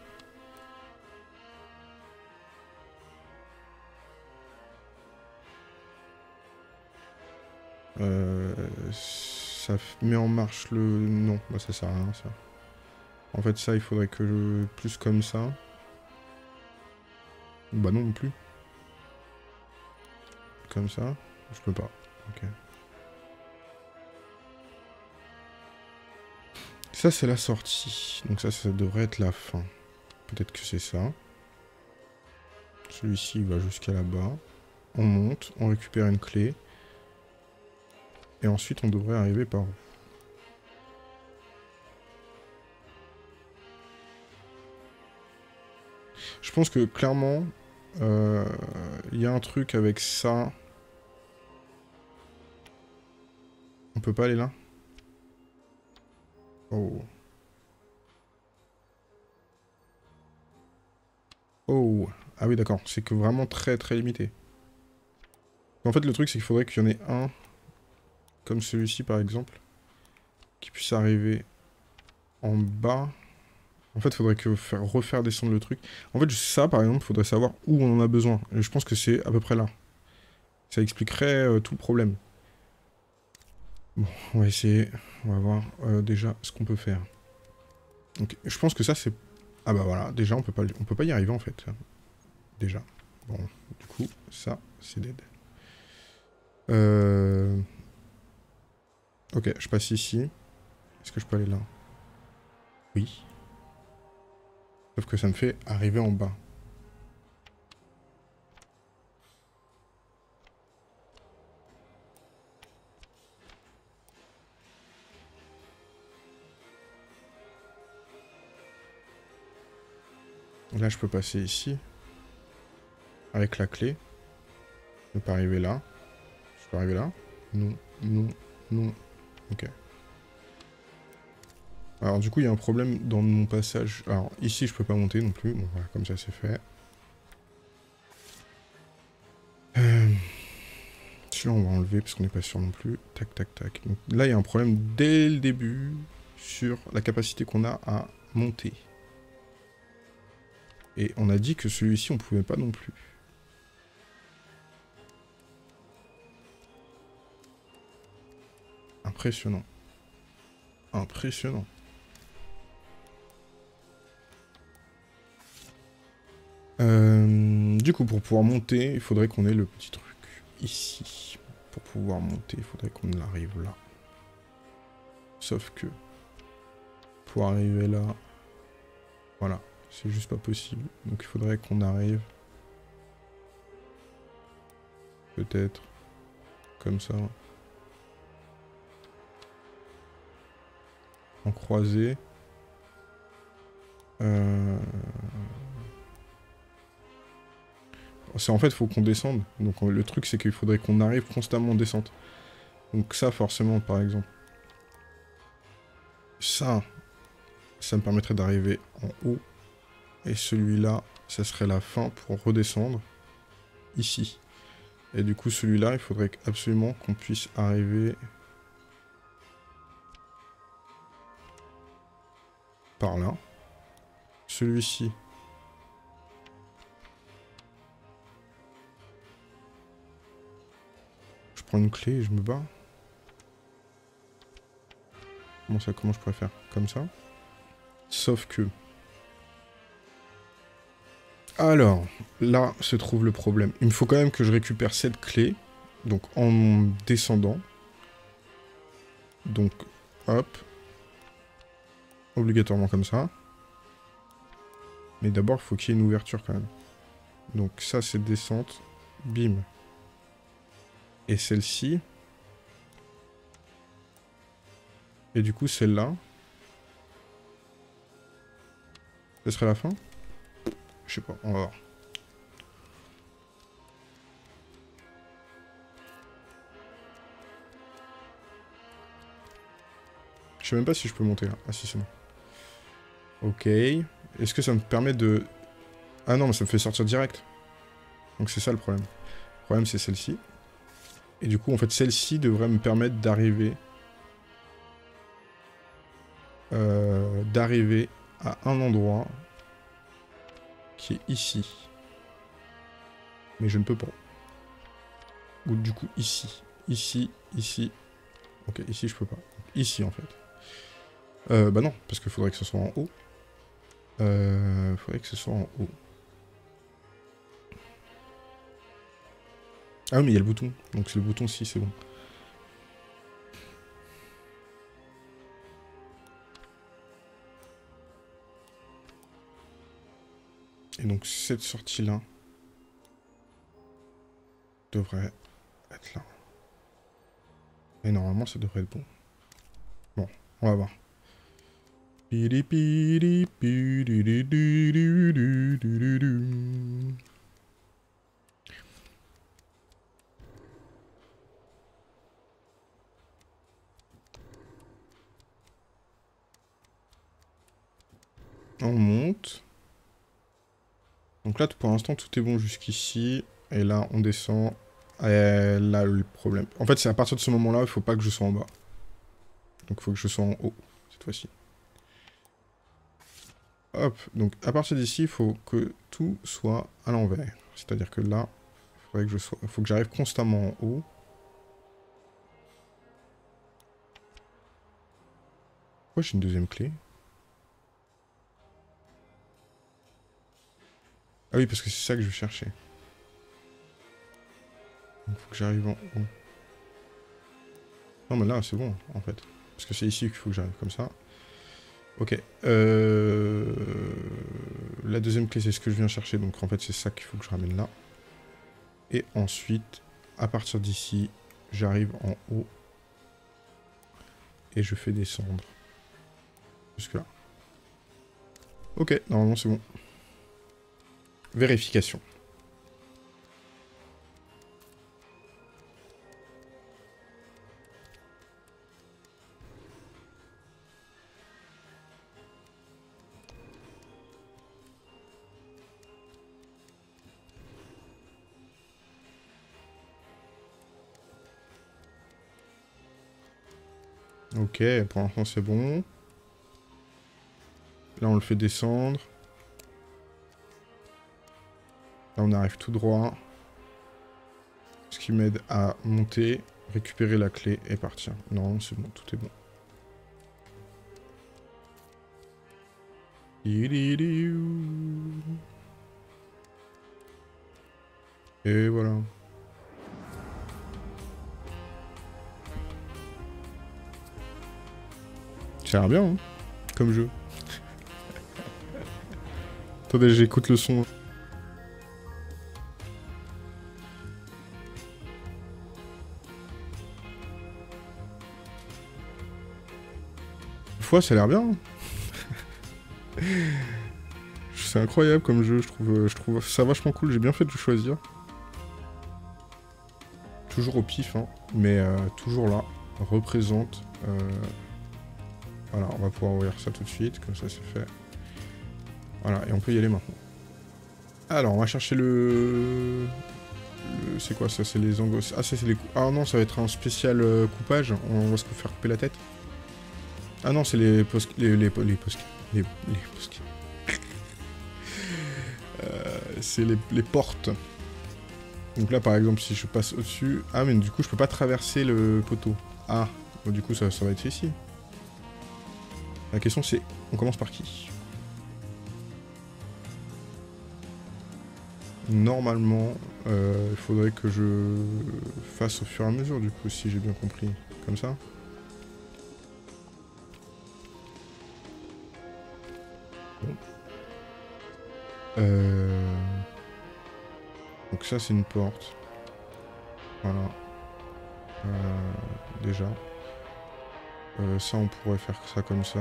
Euh... Ça met en marche le... Non, bah, ça sert à rien, ça. En fait, ça, il faudrait que je... Plus comme ça. Bah non, non plus. Comme ça. Je peux pas. Ok. Ça, c'est la sortie. Donc ça, ça devrait être la fin. Peut-être que c'est ça. Celui-ci, il va jusqu'à là-bas. On monte, on récupère une clé. Et ensuite, on devrait arriver par où? Je pense que, clairement, il euh, y a un truc avec ça. On peut pas aller là? Oh. Oh. Ah oui, d'accord. C'est que vraiment très, très limité. En fait, le truc, c'est qu'il faudrait qu'il y en ait un, comme celui-ci, par exemple, qui puisse arriver en bas. En fait, il faudrait que faire, refaire descendre le truc. En fait, ça, par exemple, il faudrait savoir où on en a besoin. Et je pense que c'est à peu près là. Ça expliquerait euh, tout le problème. Bon, on va essayer. On va voir euh, déjà ce qu'on peut faire. Donc, je pense que ça, c'est... Ah bah voilà, déjà, on peut pas, on peut pas y arriver, en fait. Déjà. Bon, du coup, ça, c'est dead. Euh... Ok, je passe ici. Est-ce que je peux aller là? Oui. Sauf que ça me fait arriver en bas. Là, je peux passer ici. Avec la clé. Je peux arriver là. Je peux arriver là. Non, non, non. Ok. Alors du coup, il y a un problème dans mon passage. Alors ici, je peux pas monter non plus. Bon, voilà, comme ça, c'est fait. Euh... Celui-là, on va enlever parce qu'on n'est pas sûr non plus. Tac, tac, tac. Donc, là, il y a un problème dès le début sur la capacité qu'on a à monter. Et on a dit que celui-ci, on pouvait pas non plus. Impressionnant. Impressionnant. Euh, du coup, pour pouvoir monter, il faudrait qu'on ait le petit truc ici. Pour pouvoir monter, il faudrait qu'on arrive là. Sauf que, pour arriver là, voilà, c'est juste pas possible. Donc il faudrait qu'on arrive, peut-être, comme ça. En croisé. Euh... En fait, il faut qu'on descende. Donc on, le truc, c'est qu'il faudrait qu'on arrive constamment en descente. Donc ça, forcément, par exemple. Ça, ça me permettrait d'arriver en haut. Et celui-là, ça serait la fin pour redescendre ici. Et du coup, celui-là, il faudrait absolument qu'on puisse arriver par là. Celui-ci. Une clé et je me bats. Comment ça, comment je pourrais faire? Comme ça. Sauf que... Alors, là se trouve le problème. Il me faut quand même que je récupère cette clé. Donc en descendant. Donc, hop. Obligatoirement comme ça. Mais d'abord, il faut qu'il y ait une ouverture quand même. Donc ça, c'est descente. Bim. Et celle-ci. Et du coup, celle-là. Ce serait la fin? Je sais pas, on va voir. Je sais même pas si je peux monter là. Ah si, c'est bon. Ok. Est-ce que ça me permet de... Ah non, mais ça me fait sortir direct. Donc c'est ça le problème. Le problème, c'est celle-ci. Et du coup, en fait, celle-ci devrait me permettre d'arriver... Euh, d'arriver à un endroit qui est ici. Mais je ne peux pas. Ou du coup, ici. Ici, ici. Ok, ici, je peux pas. Ici, en fait. Euh, bah non, parce qu'il faudrait que ce soit en haut. Il euh, faudrait que ce soit en haut. Ah oui, mais il y a le bouton, donc c'est le bouton si, c'est bon. Donc cette sortie-là devrait être là. Et normalement, ça devrait être bon. Bon, on va voir. On monte. Donc là, pour l'instant, tout est bon jusqu'ici. Et là, on descend. Et là, le problème. En fait, c'est à partir de ce moment-là, il faut pas que je sois en bas. Donc, il faut que je sois en haut, cette fois-ci. Hop. Donc, à partir d'ici, il faut que tout soit à l'envers. C'est-à-dire que là, il faudrait que je sois... faut que j'arrive constamment en haut. Pourquoi j'ai une deuxième clé ? Ah oui, parce que c'est ça que je cherchais. Il faut que j'arrive en haut. Non, mais là, c'est bon, en fait. Parce que c'est ici qu'il faut que j'arrive, comme ça. Ok. Euh... La deuxième clé, c'est ce que je viens chercher. Donc, en fait, c'est ça qu'il faut que je ramène là. Et ensuite, à partir d'ici, j'arrive en haut. Et je fais descendre. Jusque là. Ok, normalement, c'est bon. Vérification. Ok, pour l'instant c'est bon. Là on le fait descendre. Là, on arrive tout droit. Ce qui m'aide à monter, récupérer la clé et partir. Non, c'est bon, tout est bon. Et voilà. Ça a l'air bien, hein, comme jeu. Attendez, j'écoute le son. Ça a l'air bien. C'est incroyable comme jeu, je trouve, je trouve ça vachement cool, j'ai bien fait de choisir. Toujours au pif, hein, mais euh, toujours là, représente. Euh... Voilà, on va pouvoir ouvrir ça tout de suite, comme ça c'est fait. Voilà, et on peut y aller maintenant. Alors, on va chercher le... le... C'est quoi ça? C'est les angos... Ah, ça c'est les... Ah non, ça va être un spécial euh, coupage, on va se faire couper la tête. Ah non, c'est les post... Les, les, les post... Les, les post... euh, c'est les, les portes. Donc là, par exemple, si je passe au-dessus... Ah, mais du coup, je peux pas traverser le poteau. Ah, bon, du coup, ça, ça va être ici. La question, c'est... On commence par qui? Normalement, euh, il faudrait que je fasse au fur et à mesure, du coup, si j'ai bien compris. Comme ça. Euh... Donc ça c'est une porte. Voilà. Euh... Déjà. Euh, ça on pourrait faire ça comme ça.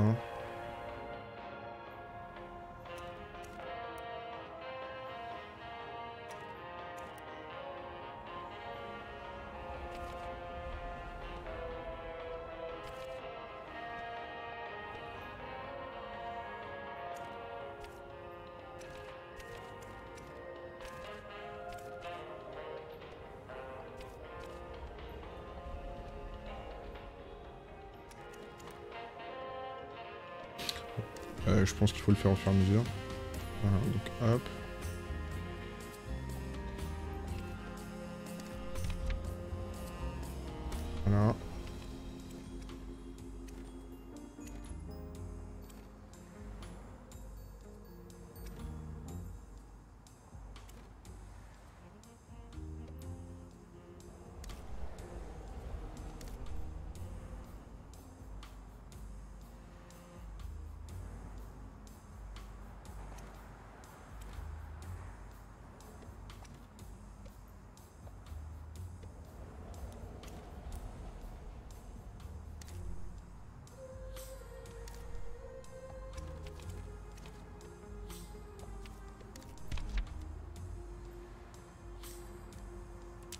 Euh, je pense qu'il faut le faire au fur et à mesure. Voilà, donc hop. Voilà.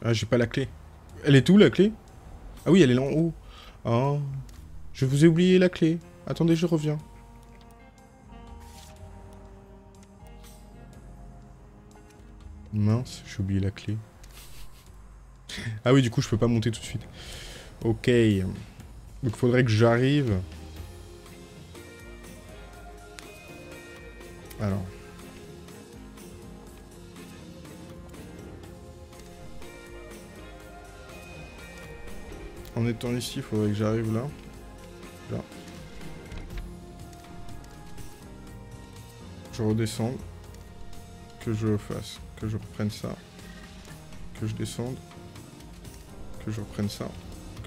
Ah, j'ai pas la clé. Elle est où, la clé? Ah oui, elle est là en haut. Oh. Je vous ai oublié la clé. Attendez, je reviens. Mince, j'ai oublié la clé. Ah oui, du coup, je peux pas monter tout de suite. Ok. Donc, faudrait que j'arrive. Alors. En étant ici, il faudrait que j'arrive là. Là. Je redescends. Que je fasse. Que je reprenne ça. Que je descende. Que je reprenne ça.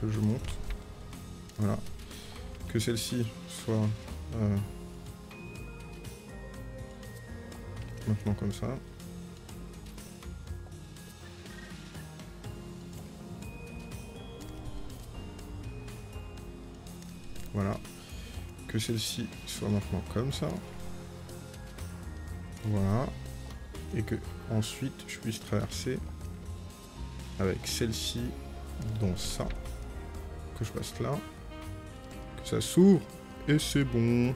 Que je monte. Voilà. Que celle-ci soit... Euh, maintenant comme ça. Voilà. Que celle-ci soit maintenant comme ça. Voilà. Et que ensuite je puisse traverser avec celle-ci dans ça. Que je passe là. Que ça s'ouvre. Et c'est bon.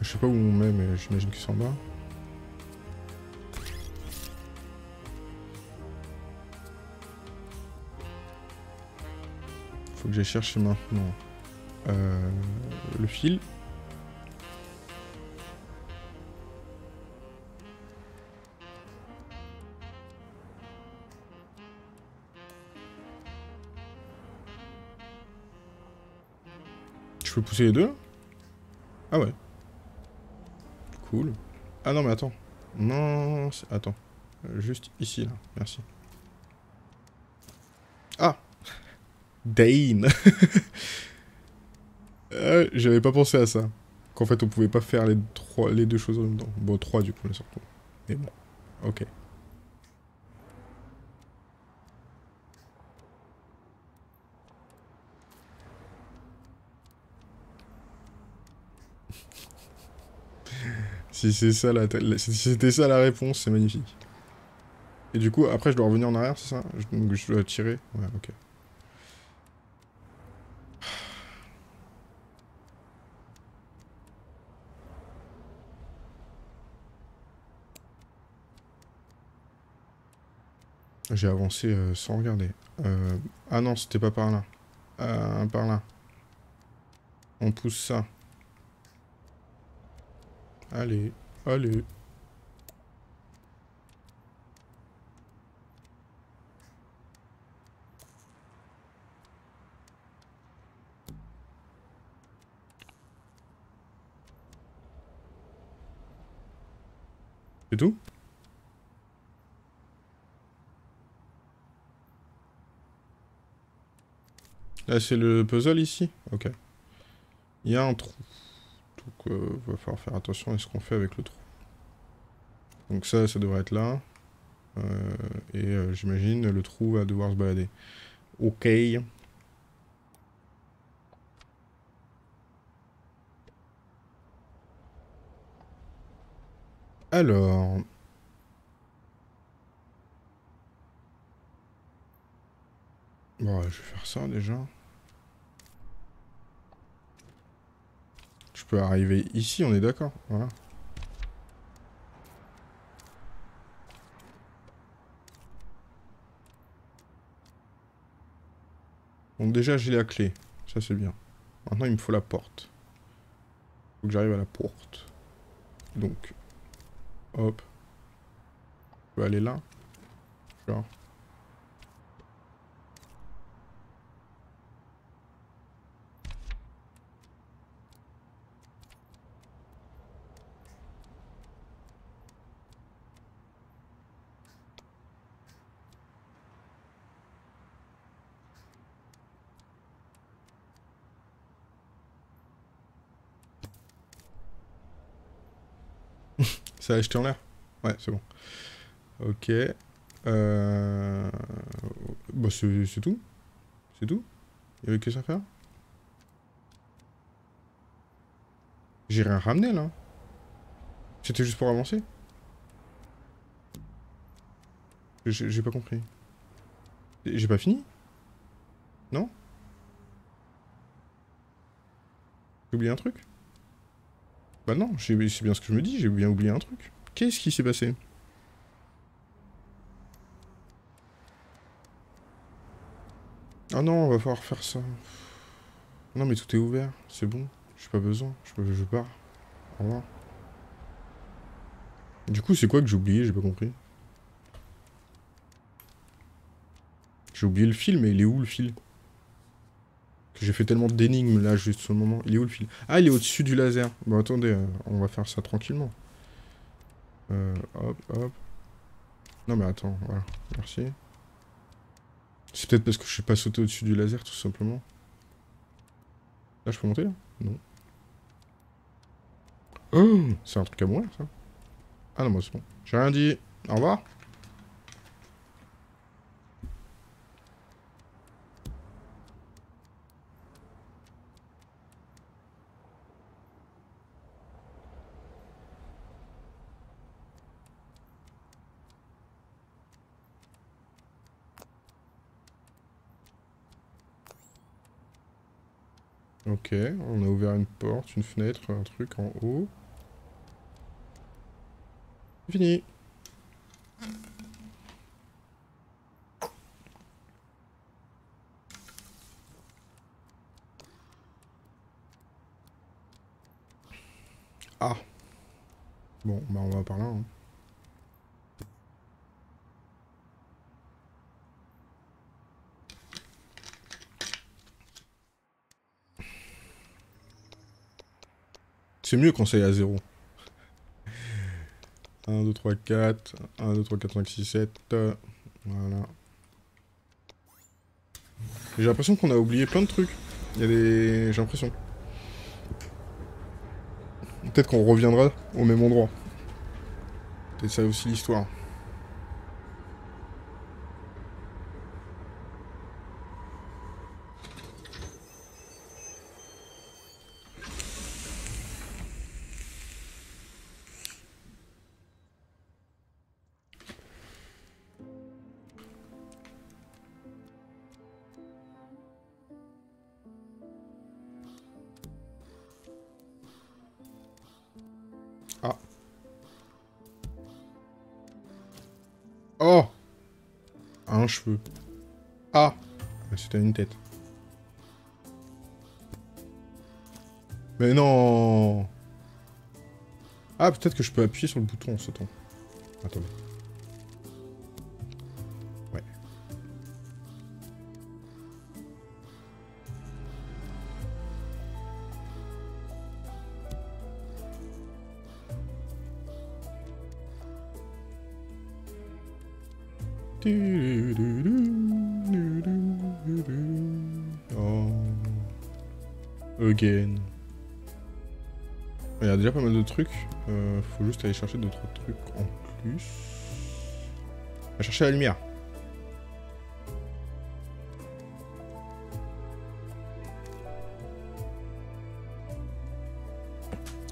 Je sais pas où on met, mais j'imagine que c'est en bas. Faut que j'aille chercher maintenant euh, le fil. Je peux pousser les deux? Ah ouais. Cool. Ah non mais attends. Non, attends. Juste ici là. Merci. Ah Dane. euh, J'avais pas pensé à ça. Qu'en fait on pouvait pas faire les, trois, les deux choses en même temps. Bon, trois du coup là surtout. Mais bon. Ok. Si c'est ça la si c'était ça la réponse, c'est magnifique. Et du coup, après, je dois revenir en arrière, c'est ça? Donc je dois tirer. Ouais, ok. J'ai avancé euh, sans regarder. Euh... Ah non, c'était pas par là. Euh, par là. On pousse ça. Allez, allez. C'est tout? Là, c'est le puzzle ici? Ok. Il y a un trou. Donc, euh, va falloir faire attention à ce qu'on fait avec le trou. Donc ça, ça devrait être là. Euh, et euh, j'imagine, le trou va devoir se balader. Ok. Alors... Bon, je vais faire ça déjà. Je peux arriver ici, on est d'accord, voilà. Bon, déjà, j'ai la clé. Ça, c'est bien. Maintenant, il me faut la porte. Faut que j'arrive à la porte. Donc, hop. Je peux aller là. Genre. Ça a jeté en l'air? Ouais, c'est bon. Ok. Euh... Bah, c'est tout. C'est tout. Il y avait que ça à faire. J'ai rien ramené là. C'était juste pour avancer. J'ai pas compris. J'ai pas fini? Non? J'ai oublié un truc? Bah non, c'est bien ce que je me dis, j'ai bien oublié un truc. Qu'est-ce qui s'est passé? Ah non, on va falloir faire ça. Non mais tout est ouvert, c'est bon. J'ai pas besoin, je, je pars. Au revoir. Du coup, c'est quoi que j'ai oublié? J'ai pas compris. J'ai oublié le fil, mais il est où le fil? J'ai fait tellement d'énigmes là, juste ce moment. Il est où le fil? Ah, il est au-dessus du laser. Bon, attendez, euh, on va faire ça tranquillement. Euh, hop, hop. Non, mais attends, voilà. Merci. C'est peut-être parce que je suis pas sauté au-dessus du laser, tout simplement. Là, je peux monter, là? Non. Oh, c'est un truc à mourir, ça. Ah non, moi, c'est bon. J'ai rien dit. Au revoir. Ok, on a ouvert une porte, une fenêtre, un truc en haut. Fini. Ah. Bon, bah on va par là, hein. C'est mieux quand c'est à zéro. un, deux, trois, quatre. un, deux, trois, quatre, cinq, six, sept. Voilà. J'ai l'impression qu'on a oublié plein de trucs. Il y a des... J'ai l'impression. Peut-être qu'on reviendra au même endroit. Peut-être ça aussi l'histoire. Cheveux. Ah, c'était une tête. Mais non. Ah, peut-être que je peux appuyer sur le bouton en sautant. Attendez. Ouais. Tu... Again. Il y a déjà pas mal de trucs. Euh, faut juste aller chercher d'autres trucs en plus. On va chercher la lumière.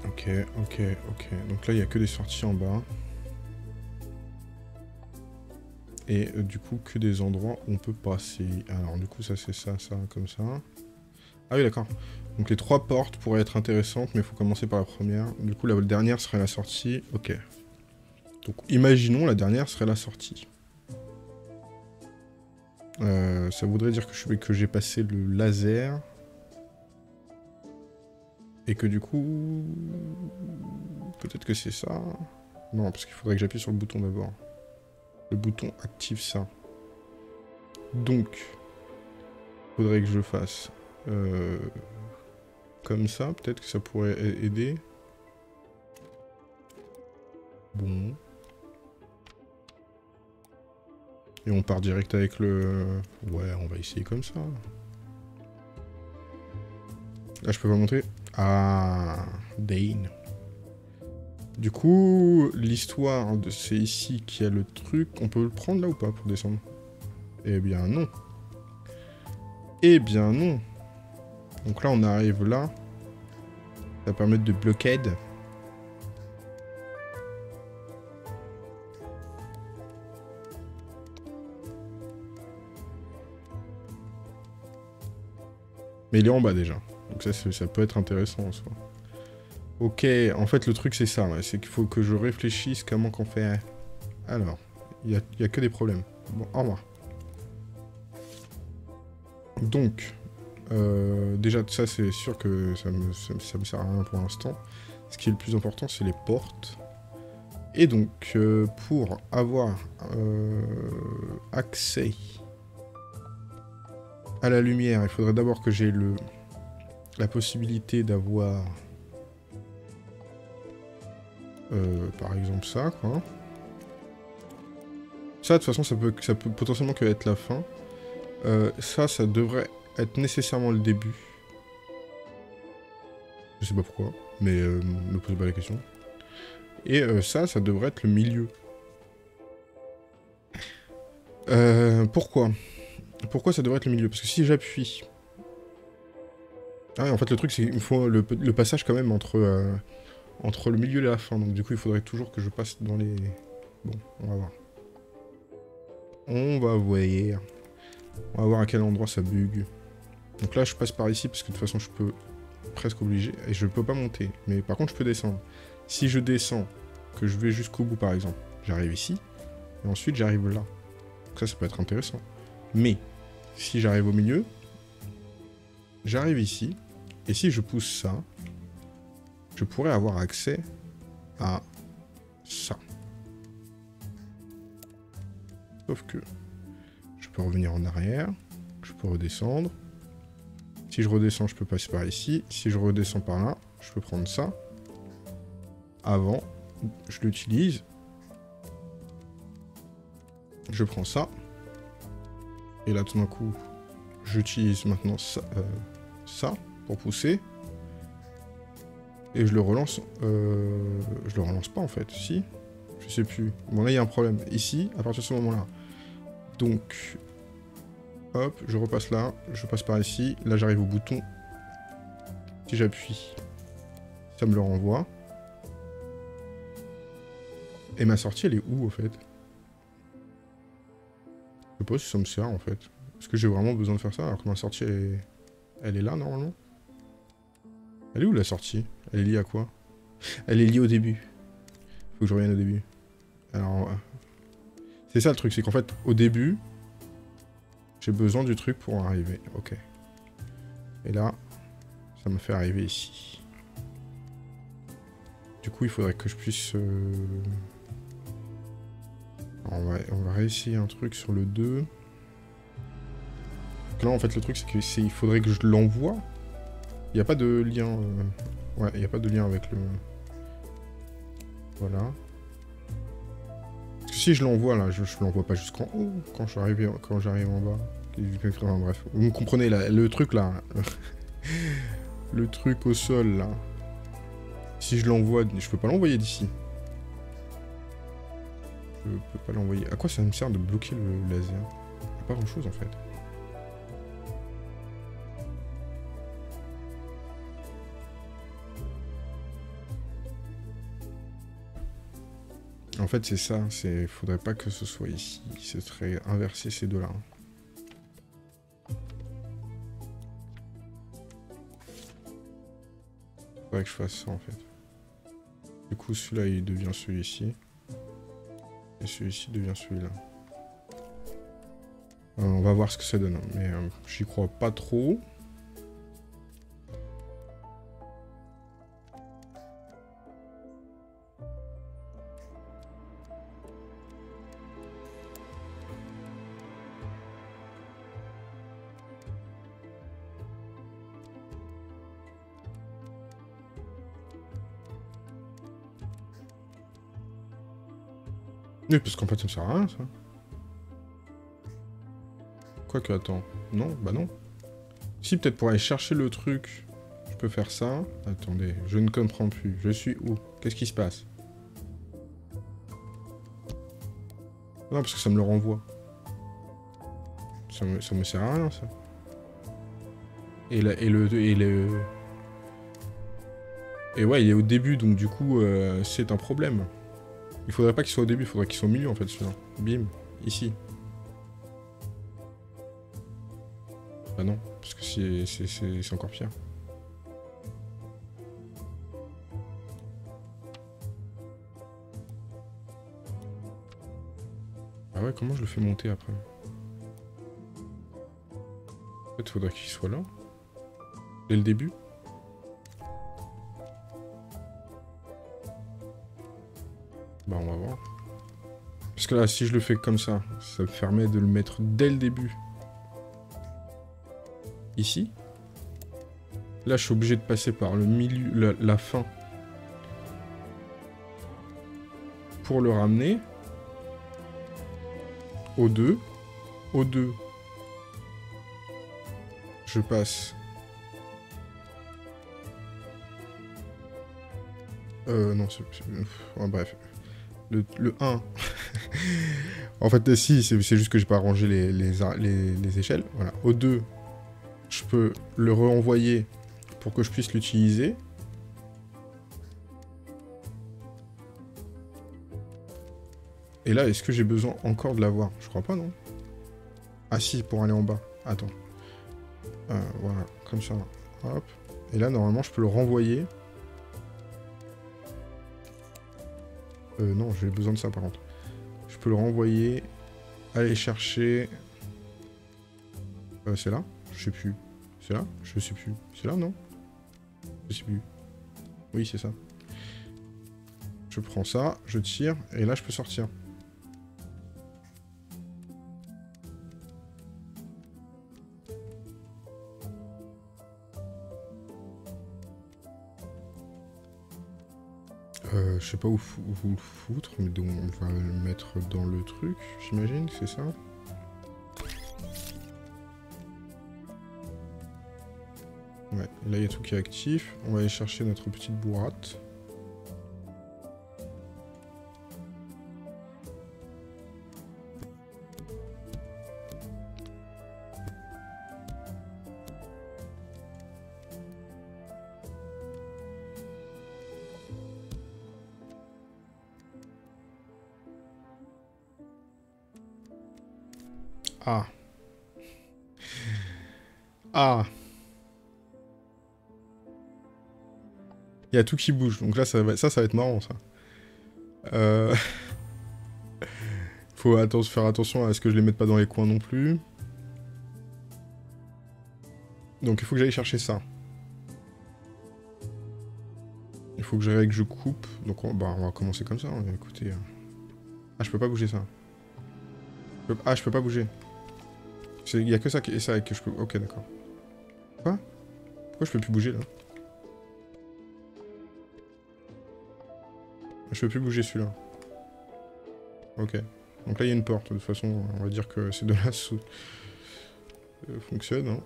Ok, ok, ok. Donc là, il n'y a que des sorties en bas. Et euh, du coup, que des endroits où on peut passer. Alors, du coup, ça, c'est ça, ça, comme ça. Ah oui, d'accord. Donc les trois portes pourraient être intéressantes, mais il faut commencer par la première. Du coup, la dernière serait la sortie. Ok. Donc imaginons, la dernière serait la sortie. Euh, ça voudrait dire que je que j'ai passé le laser. Et que du coup... Peut-être que c'est ça. Non, parce qu'il faudrait que j'appuie sur le bouton d'abord. Le bouton active ça. Donc... Il faudrait que je fasse... Euh, comme ça, peut-être que ça pourrait aider. Bon. Et on part direct avec le... Ouais, on va essayer comme ça. Là, je peux pas monter. Ah, Dane. Du coup, l'histoire, de c'est ici qu'il y a le truc. On peut le prendre là ou pas pour descendre? Eh bien non. Eh bien non. Donc là, on arrive là. Ça va permettre de blockade. Mais il est en bas déjà. Donc ça, ça peut être intéressant en soi. Ok, en fait le truc c'est ça, c'est qu'il faut que je réfléchisse comment qu'on fait... Alors, il n'y a, y a que des problèmes. Bon, au revoir. Donc, euh, déjà ça c'est sûr que ça me, ça, ça me sert à rien pour l'instant. Ce qui est le plus important c'est les portes. Et donc, euh, pour avoir euh, accès à la lumière, il faudrait d'abord que j'ai le la possibilité d'avoir... Euh, par exemple ça, quoi. Ça, de toute façon, ça peut, ça peut potentiellement que être la fin. Euh, ça, ça devrait être nécessairement le début. Je sais pas pourquoi, mais euh, me posez pas la question. Et euh, ça, ça devrait être le milieu. Euh, pourquoi ? Pourquoi ça devrait être le milieu ? Parce que si j'appuie... Ah, en fait, le truc, c'est qu'il me faut le, le passage quand même entre... Euh... entre le milieu et la fin, donc du coup il faudrait toujours que je passe dans les... Bon, on va voir. On va voir. On va voir à quel endroit ça bug. Donc là je passe par ici parce que de toute façon je peux... Presque obligé, et je peux pas monter. Mais par contre je peux descendre. Si je descends, que je vais jusqu'au bout par exemple, j'arrive ici, et ensuite j'arrive là. Donc ça, ça peut être intéressant. Mais, si j'arrive au milieu, j'arrive ici, et si je pousse ça... je pourrais avoir accès à ça. Sauf que je peux revenir en arrière, je peux redescendre. Si je redescends, je peux passer par ici. Si je redescends par là, je peux prendre ça. Avant, je l'utilise. Je prends ça. Et là, tout d'un coup, j'utilise maintenant ça, euh, ça pour pousser. Et je le relance... Euh, je le relance pas en fait, si. Je sais plus. Bon là il y a un problème. Ici, à partir de ce moment-là. Donc... Hop, je repasse là, je passe par ici. Là j'arrive au bouton. Si j'appuie, ça me le renvoie. Et ma sortie elle est où en fait? Je sais pas si ça me sert en fait. Est-ce que j'ai vraiment besoin de faire ça alors que ma sortie elle est, elle est là normalement? Elle est où la sortie? Elle est liée à quoi? Elle est liée au début. Faut que je revienne au début. Alors... C'est ça le truc, c'est qu'en fait, au début, j'ai besoin du truc pour arriver. Ok. Et là, ça me fait arriver ici. Du coup, il faudrait que je puisse... Euh... On va, on va réessayer un truc sur le deux. Donc là, en fait, le truc, c'est qu'il faudrait que je l'envoie. Il n'y a pas de lien... Euh... Ouais, il n'y a pas de lien avec le... Voilà. Parce que si je l'envoie, là, je ne l'envoie pas jusqu'en haut, quand j'arrive quand j'arrive en bas. Enfin, bref, vous comprenez, là, le truc, là. Le truc au sol, là. Si je l'envoie, je peux pas l'envoyer d'ici. Je peux pas l'envoyer. À quoi ça me sert de bloquer le laser? Il n'y a pas grand-chose, en fait. En fait, c'est ça. Il faudrait pas que ce soit ici. Ce serait inverser ces deux-là. Faudrait que je fasse ça, en fait. Du coup, celui-là, il devient celui-ci. Et celui-ci devient celui-là. Euh, on va voir ce que ça donne. Mais euh, j'y crois pas trop. Oui, parce qu'en fait, ça me sert à rien, ça. Quoique, attends. Non, bah non. Si, peut-être pour aller chercher le truc, je peux faire ça. Attendez, je ne comprends plus. Je suis où? Qu'est-ce qui se passe? Non, parce que ça me le renvoie. Ça me, ça me sert à rien, ça. Et, la, et le... Et le... Et ouais, il est au début, donc du coup, euh, c'est un problème. Il faudrait pas qu'il soit au début, il faudrait qu'il soit au milieu, en fait, celui-là. Bim, ici. Bah non, parce que c'est encore pire. Ah ouais, comment je le fais monter après? Peut-être faudrait qu'il soit là. Dès le début. Bah on va voir. Parce que là, si je le fais comme ça, ça me permet de le mettre dès le début. Ici. Là, je suis obligé de passer par le milieu, la, la fin. Pour le ramener. O deux, O deux, je passe, euh non c'est, ouais, bref, le, le un, en fait si, c'est juste que j'ai pas rangé les, les, les, les échelles, voilà, O deux, je peux le renvoyer pour que je puisse l'utiliser, et là, est-ce que j'ai besoin encore de l'avoir? Je crois pas, non? Ah si, pour aller en bas. Attends. Euh, voilà, comme ça. Hop. Et là, normalement, je peux le renvoyer. Euh, non, j'ai besoin de ça, par contre. Je peux le renvoyer, aller chercher... Euh, c'est là? Je sais plus. C'est là? Je sais plus. C'est là, non? Je sais plus. Oui, c'est ça. Je prends ça, je tire, et là, je peux sortir. Euh, je sais pas où, où le foutre, mais donc on va le mettre dans le truc, j'imagine, c'est ça. Ouais, là il y a tout qui est actif, on va aller chercher notre petite bourrate. Ah. Ah. Il y a tout qui bouge. Donc là, ça, va, ça, ça va être marrant, ça. Euh... Faut atten- faire attention à ce que je les mette pas dans les coins non plus. Donc il faut que j'aille chercher ça. Il faut que j'aille que je coupe. Donc on, bah, on va commencer comme ça. Hein. Écoutez. Ah, je peux pas bouger ça. Ah, je peux pas bouger. Il n'y a que ça qui... et ça que je peux... Ok, d'accord. Quoi? Pourquoi je peux plus bouger, là? Je peux plus bouger, celui-là. Ok. Donc là, il y a une porte. De toute façon, on va dire que c'est de là sous... Euh, fonctionne, hein.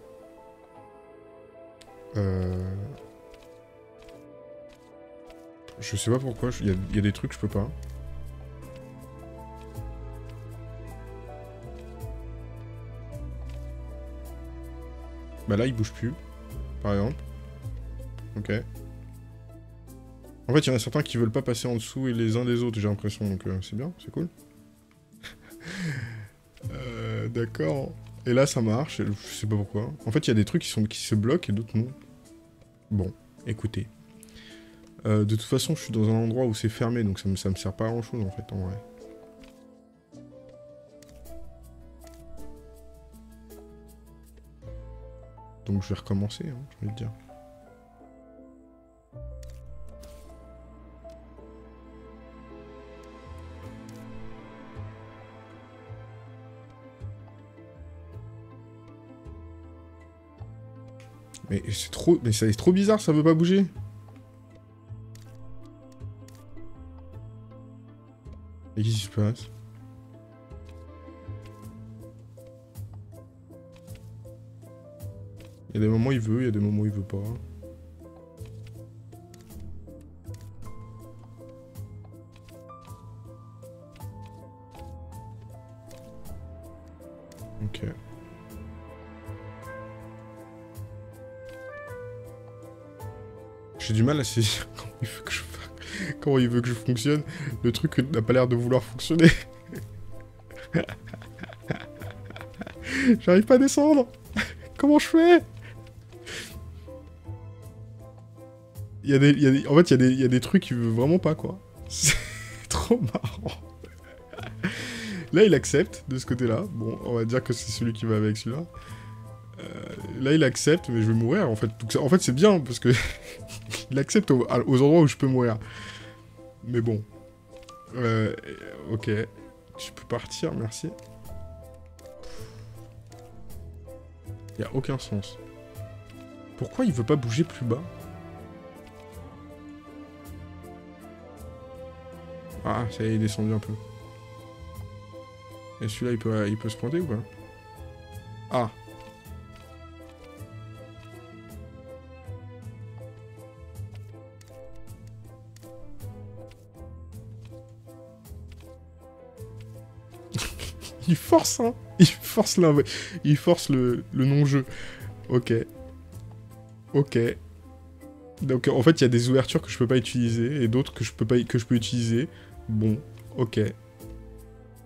Euh... Je sais pas pourquoi. Il y a... y a des trucs que je peux pas. Bah là, il bouge plus, par exemple. Ok. En fait, il y en a certains qui veulent pas passer en dessous et les uns des autres, j'ai l'impression, donc euh, c'est bien, c'est cool. euh, D'accord. Et là, ça marche, je sais pas pourquoi. En fait, il y a des trucs qui, sont, qui se bloquent et d'autres non. Bon, écoutez. Euh, de toute façon, je suis dans un endroit où c'est fermé, donc ça me, ça me sert pas à grand-chose, en fait, en vrai. Donc je vais recommencer, hein, je vais te dire. Mais c'est trop... Mais c'est trop bizarre, ça veut pas bouger. Et qu'est-ce qui se passe ? Il y a des moments où il veut, il y a des moments où il veut pas. Ok. J'ai du mal à saisir comment il veut que je, comment il veut que je fonctionne. Le truc n'a pas l'air de vouloir fonctionner. J'arrive pas à descendre. Comment je fais? Il y a des, il y a des, en fait, il y a des, il y a des trucs qu'il veut vraiment pas, quoi. C'est trop marrant. Là, il accepte, de ce côté-là. Bon, on va dire que c'est celui qui va avec celui-là. Euh, là, il accepte, mais je vais mourir, en fait. Donc, ça, en fait, c'est bien, parce que... il accepte aux, aux endroits où je peux mourir. Mais bon. Euh, ok. Je peux partir, merci. Il n'y a aucun sens. Pourquoi il veut pas bouger plus bas? Ah, ça y est, il est descendu un peu. Et celui-là, il peut, il peut se planter ou pas? Ah. Il force, hein. Il force, il force le, le non-jeu. Ok. Ok. Donc, en fait, il y a des ouvertures que je peux pas utiliser, et d'autres que je peux pas, que je peux utiliser. Bon, ok.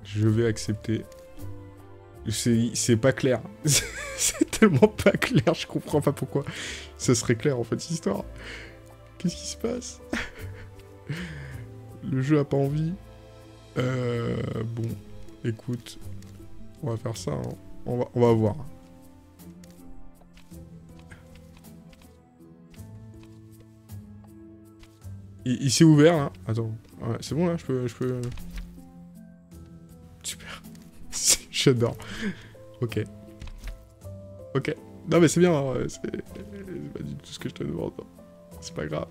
Je vais accepter. C'est pas clair. C'est tellement pas clair, je comprends pas pourquoi. Ça serait clair, en fait, cette histoire. Qu'est-ce qui se passe? Le jeu a pas envie. Euh... Bon, écoute. On va faire ça, hein. on, va, on va voir. Il, il s'est ouvert, là. Attends. Ouais, c'est bon, là, je peux... Je peux... Super. J'adore. Ok. Ok. Non, mais c'est bien. Hein. C'est pas du tout ce que je te demande. C'est pas grave.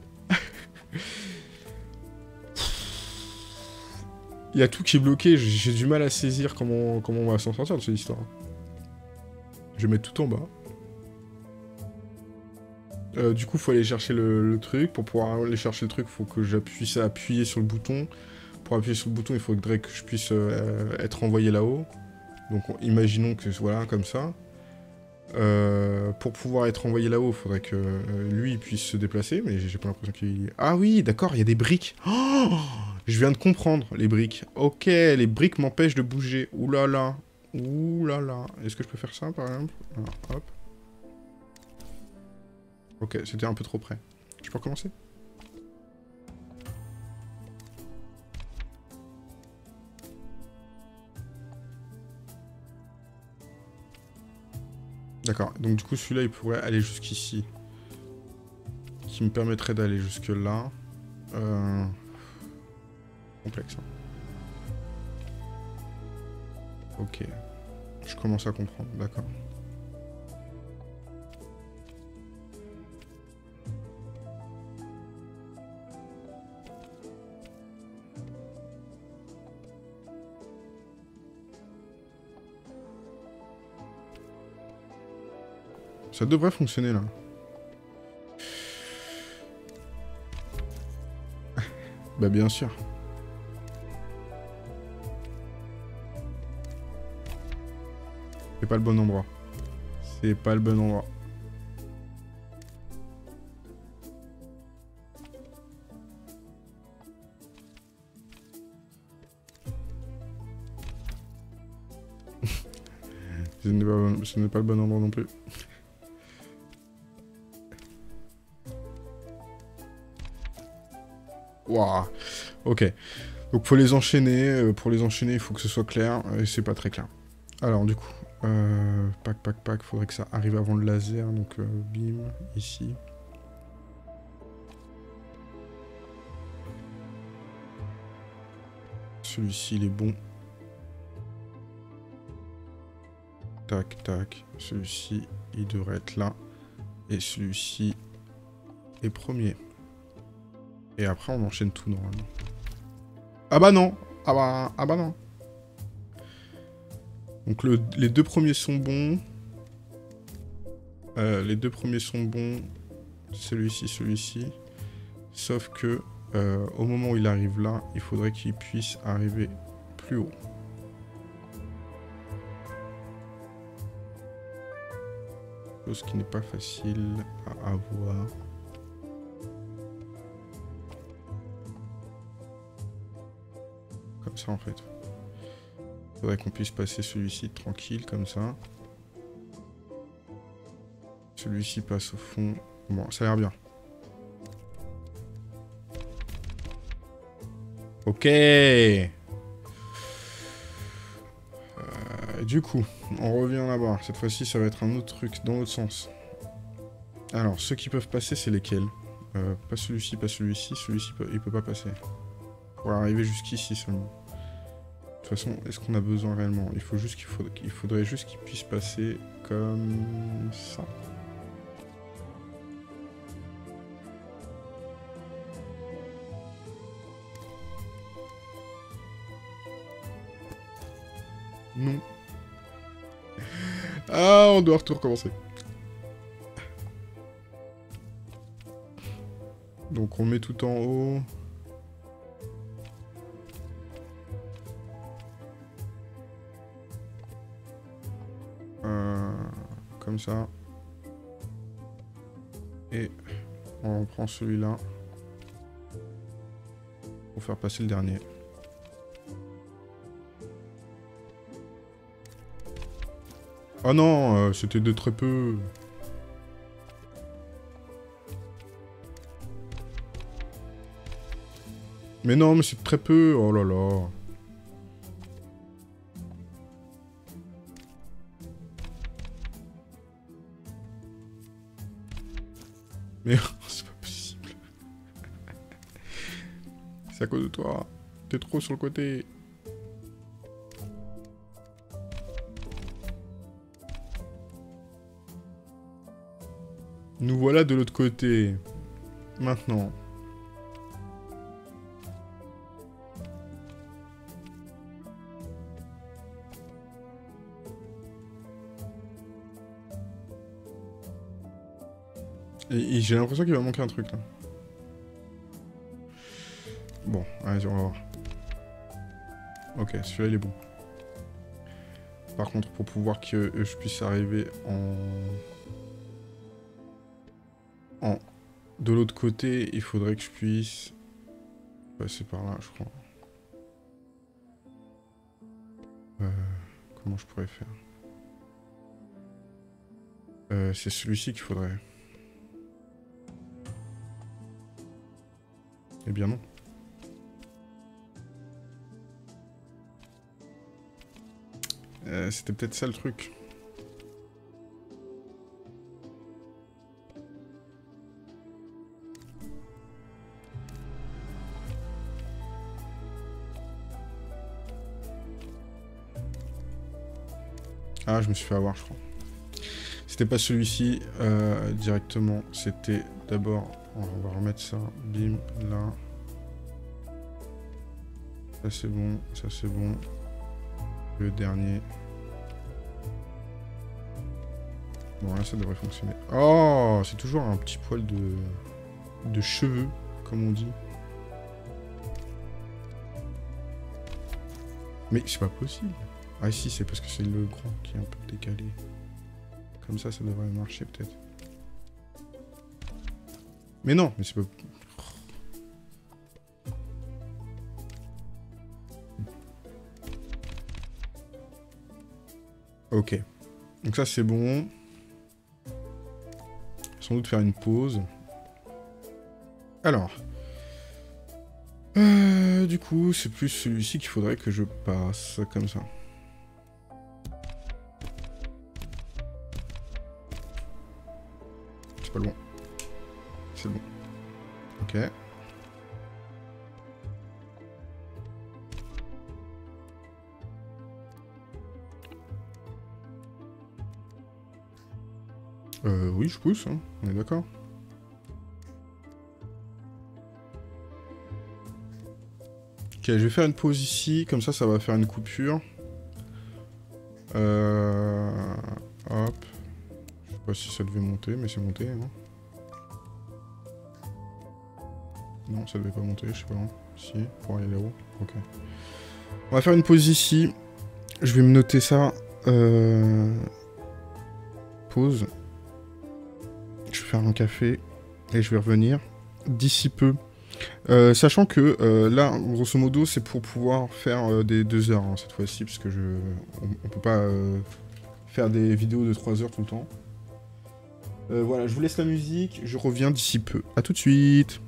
Il y a tout qui est bloqué. J'ai du mal à saisir comment, comment on va s'en sortir de cette histoire. Je vais mettre tout en bas. Euh, du coup, faut aller chercher le, le truc. Pour pouvoir aller chercher le truc, faut que j'appuie ça, appuyer sur le bouton. Pour appuyer sur le bouton, il faudrait que je puisse euh, être envoyé là-haut. Donc, on, imaginons que voilà, comme ça. Euh, pour pouvoir être envoyé là-haut, il faudrait que euh, lui il puisse se déplacer, mais j'ai pas l'impression qu'il... Ah oui, d'accord, il y a des briques. Oh, je viens de comprendre, les briques. Ok, les briques m'empêchent de bouger. Ouh là là. Ouh là là. Est-ce que je peux faire ça, par exemple? Alors, hop. Ok, c'était un peu trop près. Je peux recommencer? D'accord, donc du coup celui-là il pourrait aller jusqu'ici. Qui me permettrait d'aller jusque là. Euh... Complexe. Ok. Je commence à comprendre, d'accord. Ça devrait fonctionner, là. Bah, bien sûr. C'est pas le bon endroit. C'est pas le bon endroit. Ce n'est pas, ce n'est pas le bon endroit non plus. Wow. Ok, donc faut les enchaîner, euh, pour les enchaîner il faut que ce soit clair, et euh, c'est pas très clair. Alors du coup, euh, pack, pack, pack, faudrait que ça arrive avant le laser, donc euh, bim, ici. Celui-ci il est bon. Tac, tac, celui-ci il devrait être là, et celui-ci est premier. Et après, on enchaîne tout, normalement. Ah bah non. Ah bah, ah bah non. Donc, le, les deux premiers sont bons. Euh, les deux premiers sont bons. Celui-ci, celui-ci. Sauf que, euh, au moment où il arrive là, il faudrait qu'il puisse arriver plus haut. Chose qui n'est pas facile à avoir. comme ça en fait. Faudrait qu'on puisse passer celui-ci tranquille comme ça. Celui-ci passe au fond. Bon, ça a l'air bien. Ok. Euh, du coup, on revient là-bas. Cette fois-ci, ça va être un autre truc, dans l'autre sens. Alors, ceux qui peuvent passer, c'est lesquels? euh, Pas celui-ci, pas celui-ci. Celui-ci, il peut pas passer. Pour arriver jusqu'ici seulement. De toute façon, est-ce qu'on a besoin réellement? Il faut juste qu'il faudrait, il faudrait juste qu'il puisse passer comme ça. Non. Ah, on doit tout recommencer. Donc on met tout en haut. Euh, comme ça. Et on prend celui-là. Pour faire passer le dernier. Oh non, euh, c'était de très peu. Mais non, mais c'est très peu. Oh là là. Mais c'est pas possible. C'est à cause de toi. T'es trop sur le côté. Nous voilà de l'autre côté. Maintenant. Et, et j'ai l'impression qu'il va manquer un truc là. Bon, allez, on va voir. Ok, celui-là il est bon. Par contre, pour pouvoir que je puisse arriver en... En... de l'autre côté, il faudrait que je puisse passer par là, je crois. Euh, comment je pourrais faire? euh, C'est celui-ci qu'il faudrait. Eh bien non. Euh, c'était peut-être ça le truc. Ah, je me suis fait avoir, je crois. C'était pas celui-ci euh, directement. C'était d'abord... On va remettre ça. Bim, là. Ça, c'est bon. Ça, c'est bon. Le dernier. Bon, là, ça devrait fonctionner. Oh, c'est toujours un petit poil de... de cheveux, comme on dit. Mais c'est pas possible. Ah si, c'est parce que c'est le grand qui est un peu décalé. Comme ça, ça devrait marcher peut-être. Mais non, mais c'est pas... Ok. Donc ça, c'est bon. Sans doute faire une pause. Alors. Euh, du coup, c'est plus celui-ci qu'il faudrait que je passe comme ça. Pas le bon. C'est bon. Ok. Euh, oui, je pousse, hein. On est d'accord. Ok, je vais faire une pause ici, comme ça, ça va faire une coupure. Euh... Hop. Je sais pas si ça devait monter, mais c'est monté, hein. Non, ça devait pas monter, je sais pas. Hein. Si, pour aller là-haut. Ok. On va faire une pause ici. Je vais me noter ça. Euh... Pause. Je vais faire un café. Et je vais revenir. D'ici peu, Euh, sachant que euh, là, grosso modo, c'est pour pouvoir faire euh, des deux heures hein, cette fois-ci, parce que je, on, on peut pas euh, faire des vidéos de trois heures tout le temps. Euh, voilà, je vous laisse la musique, je reviens d'ici peu. À tout de suite.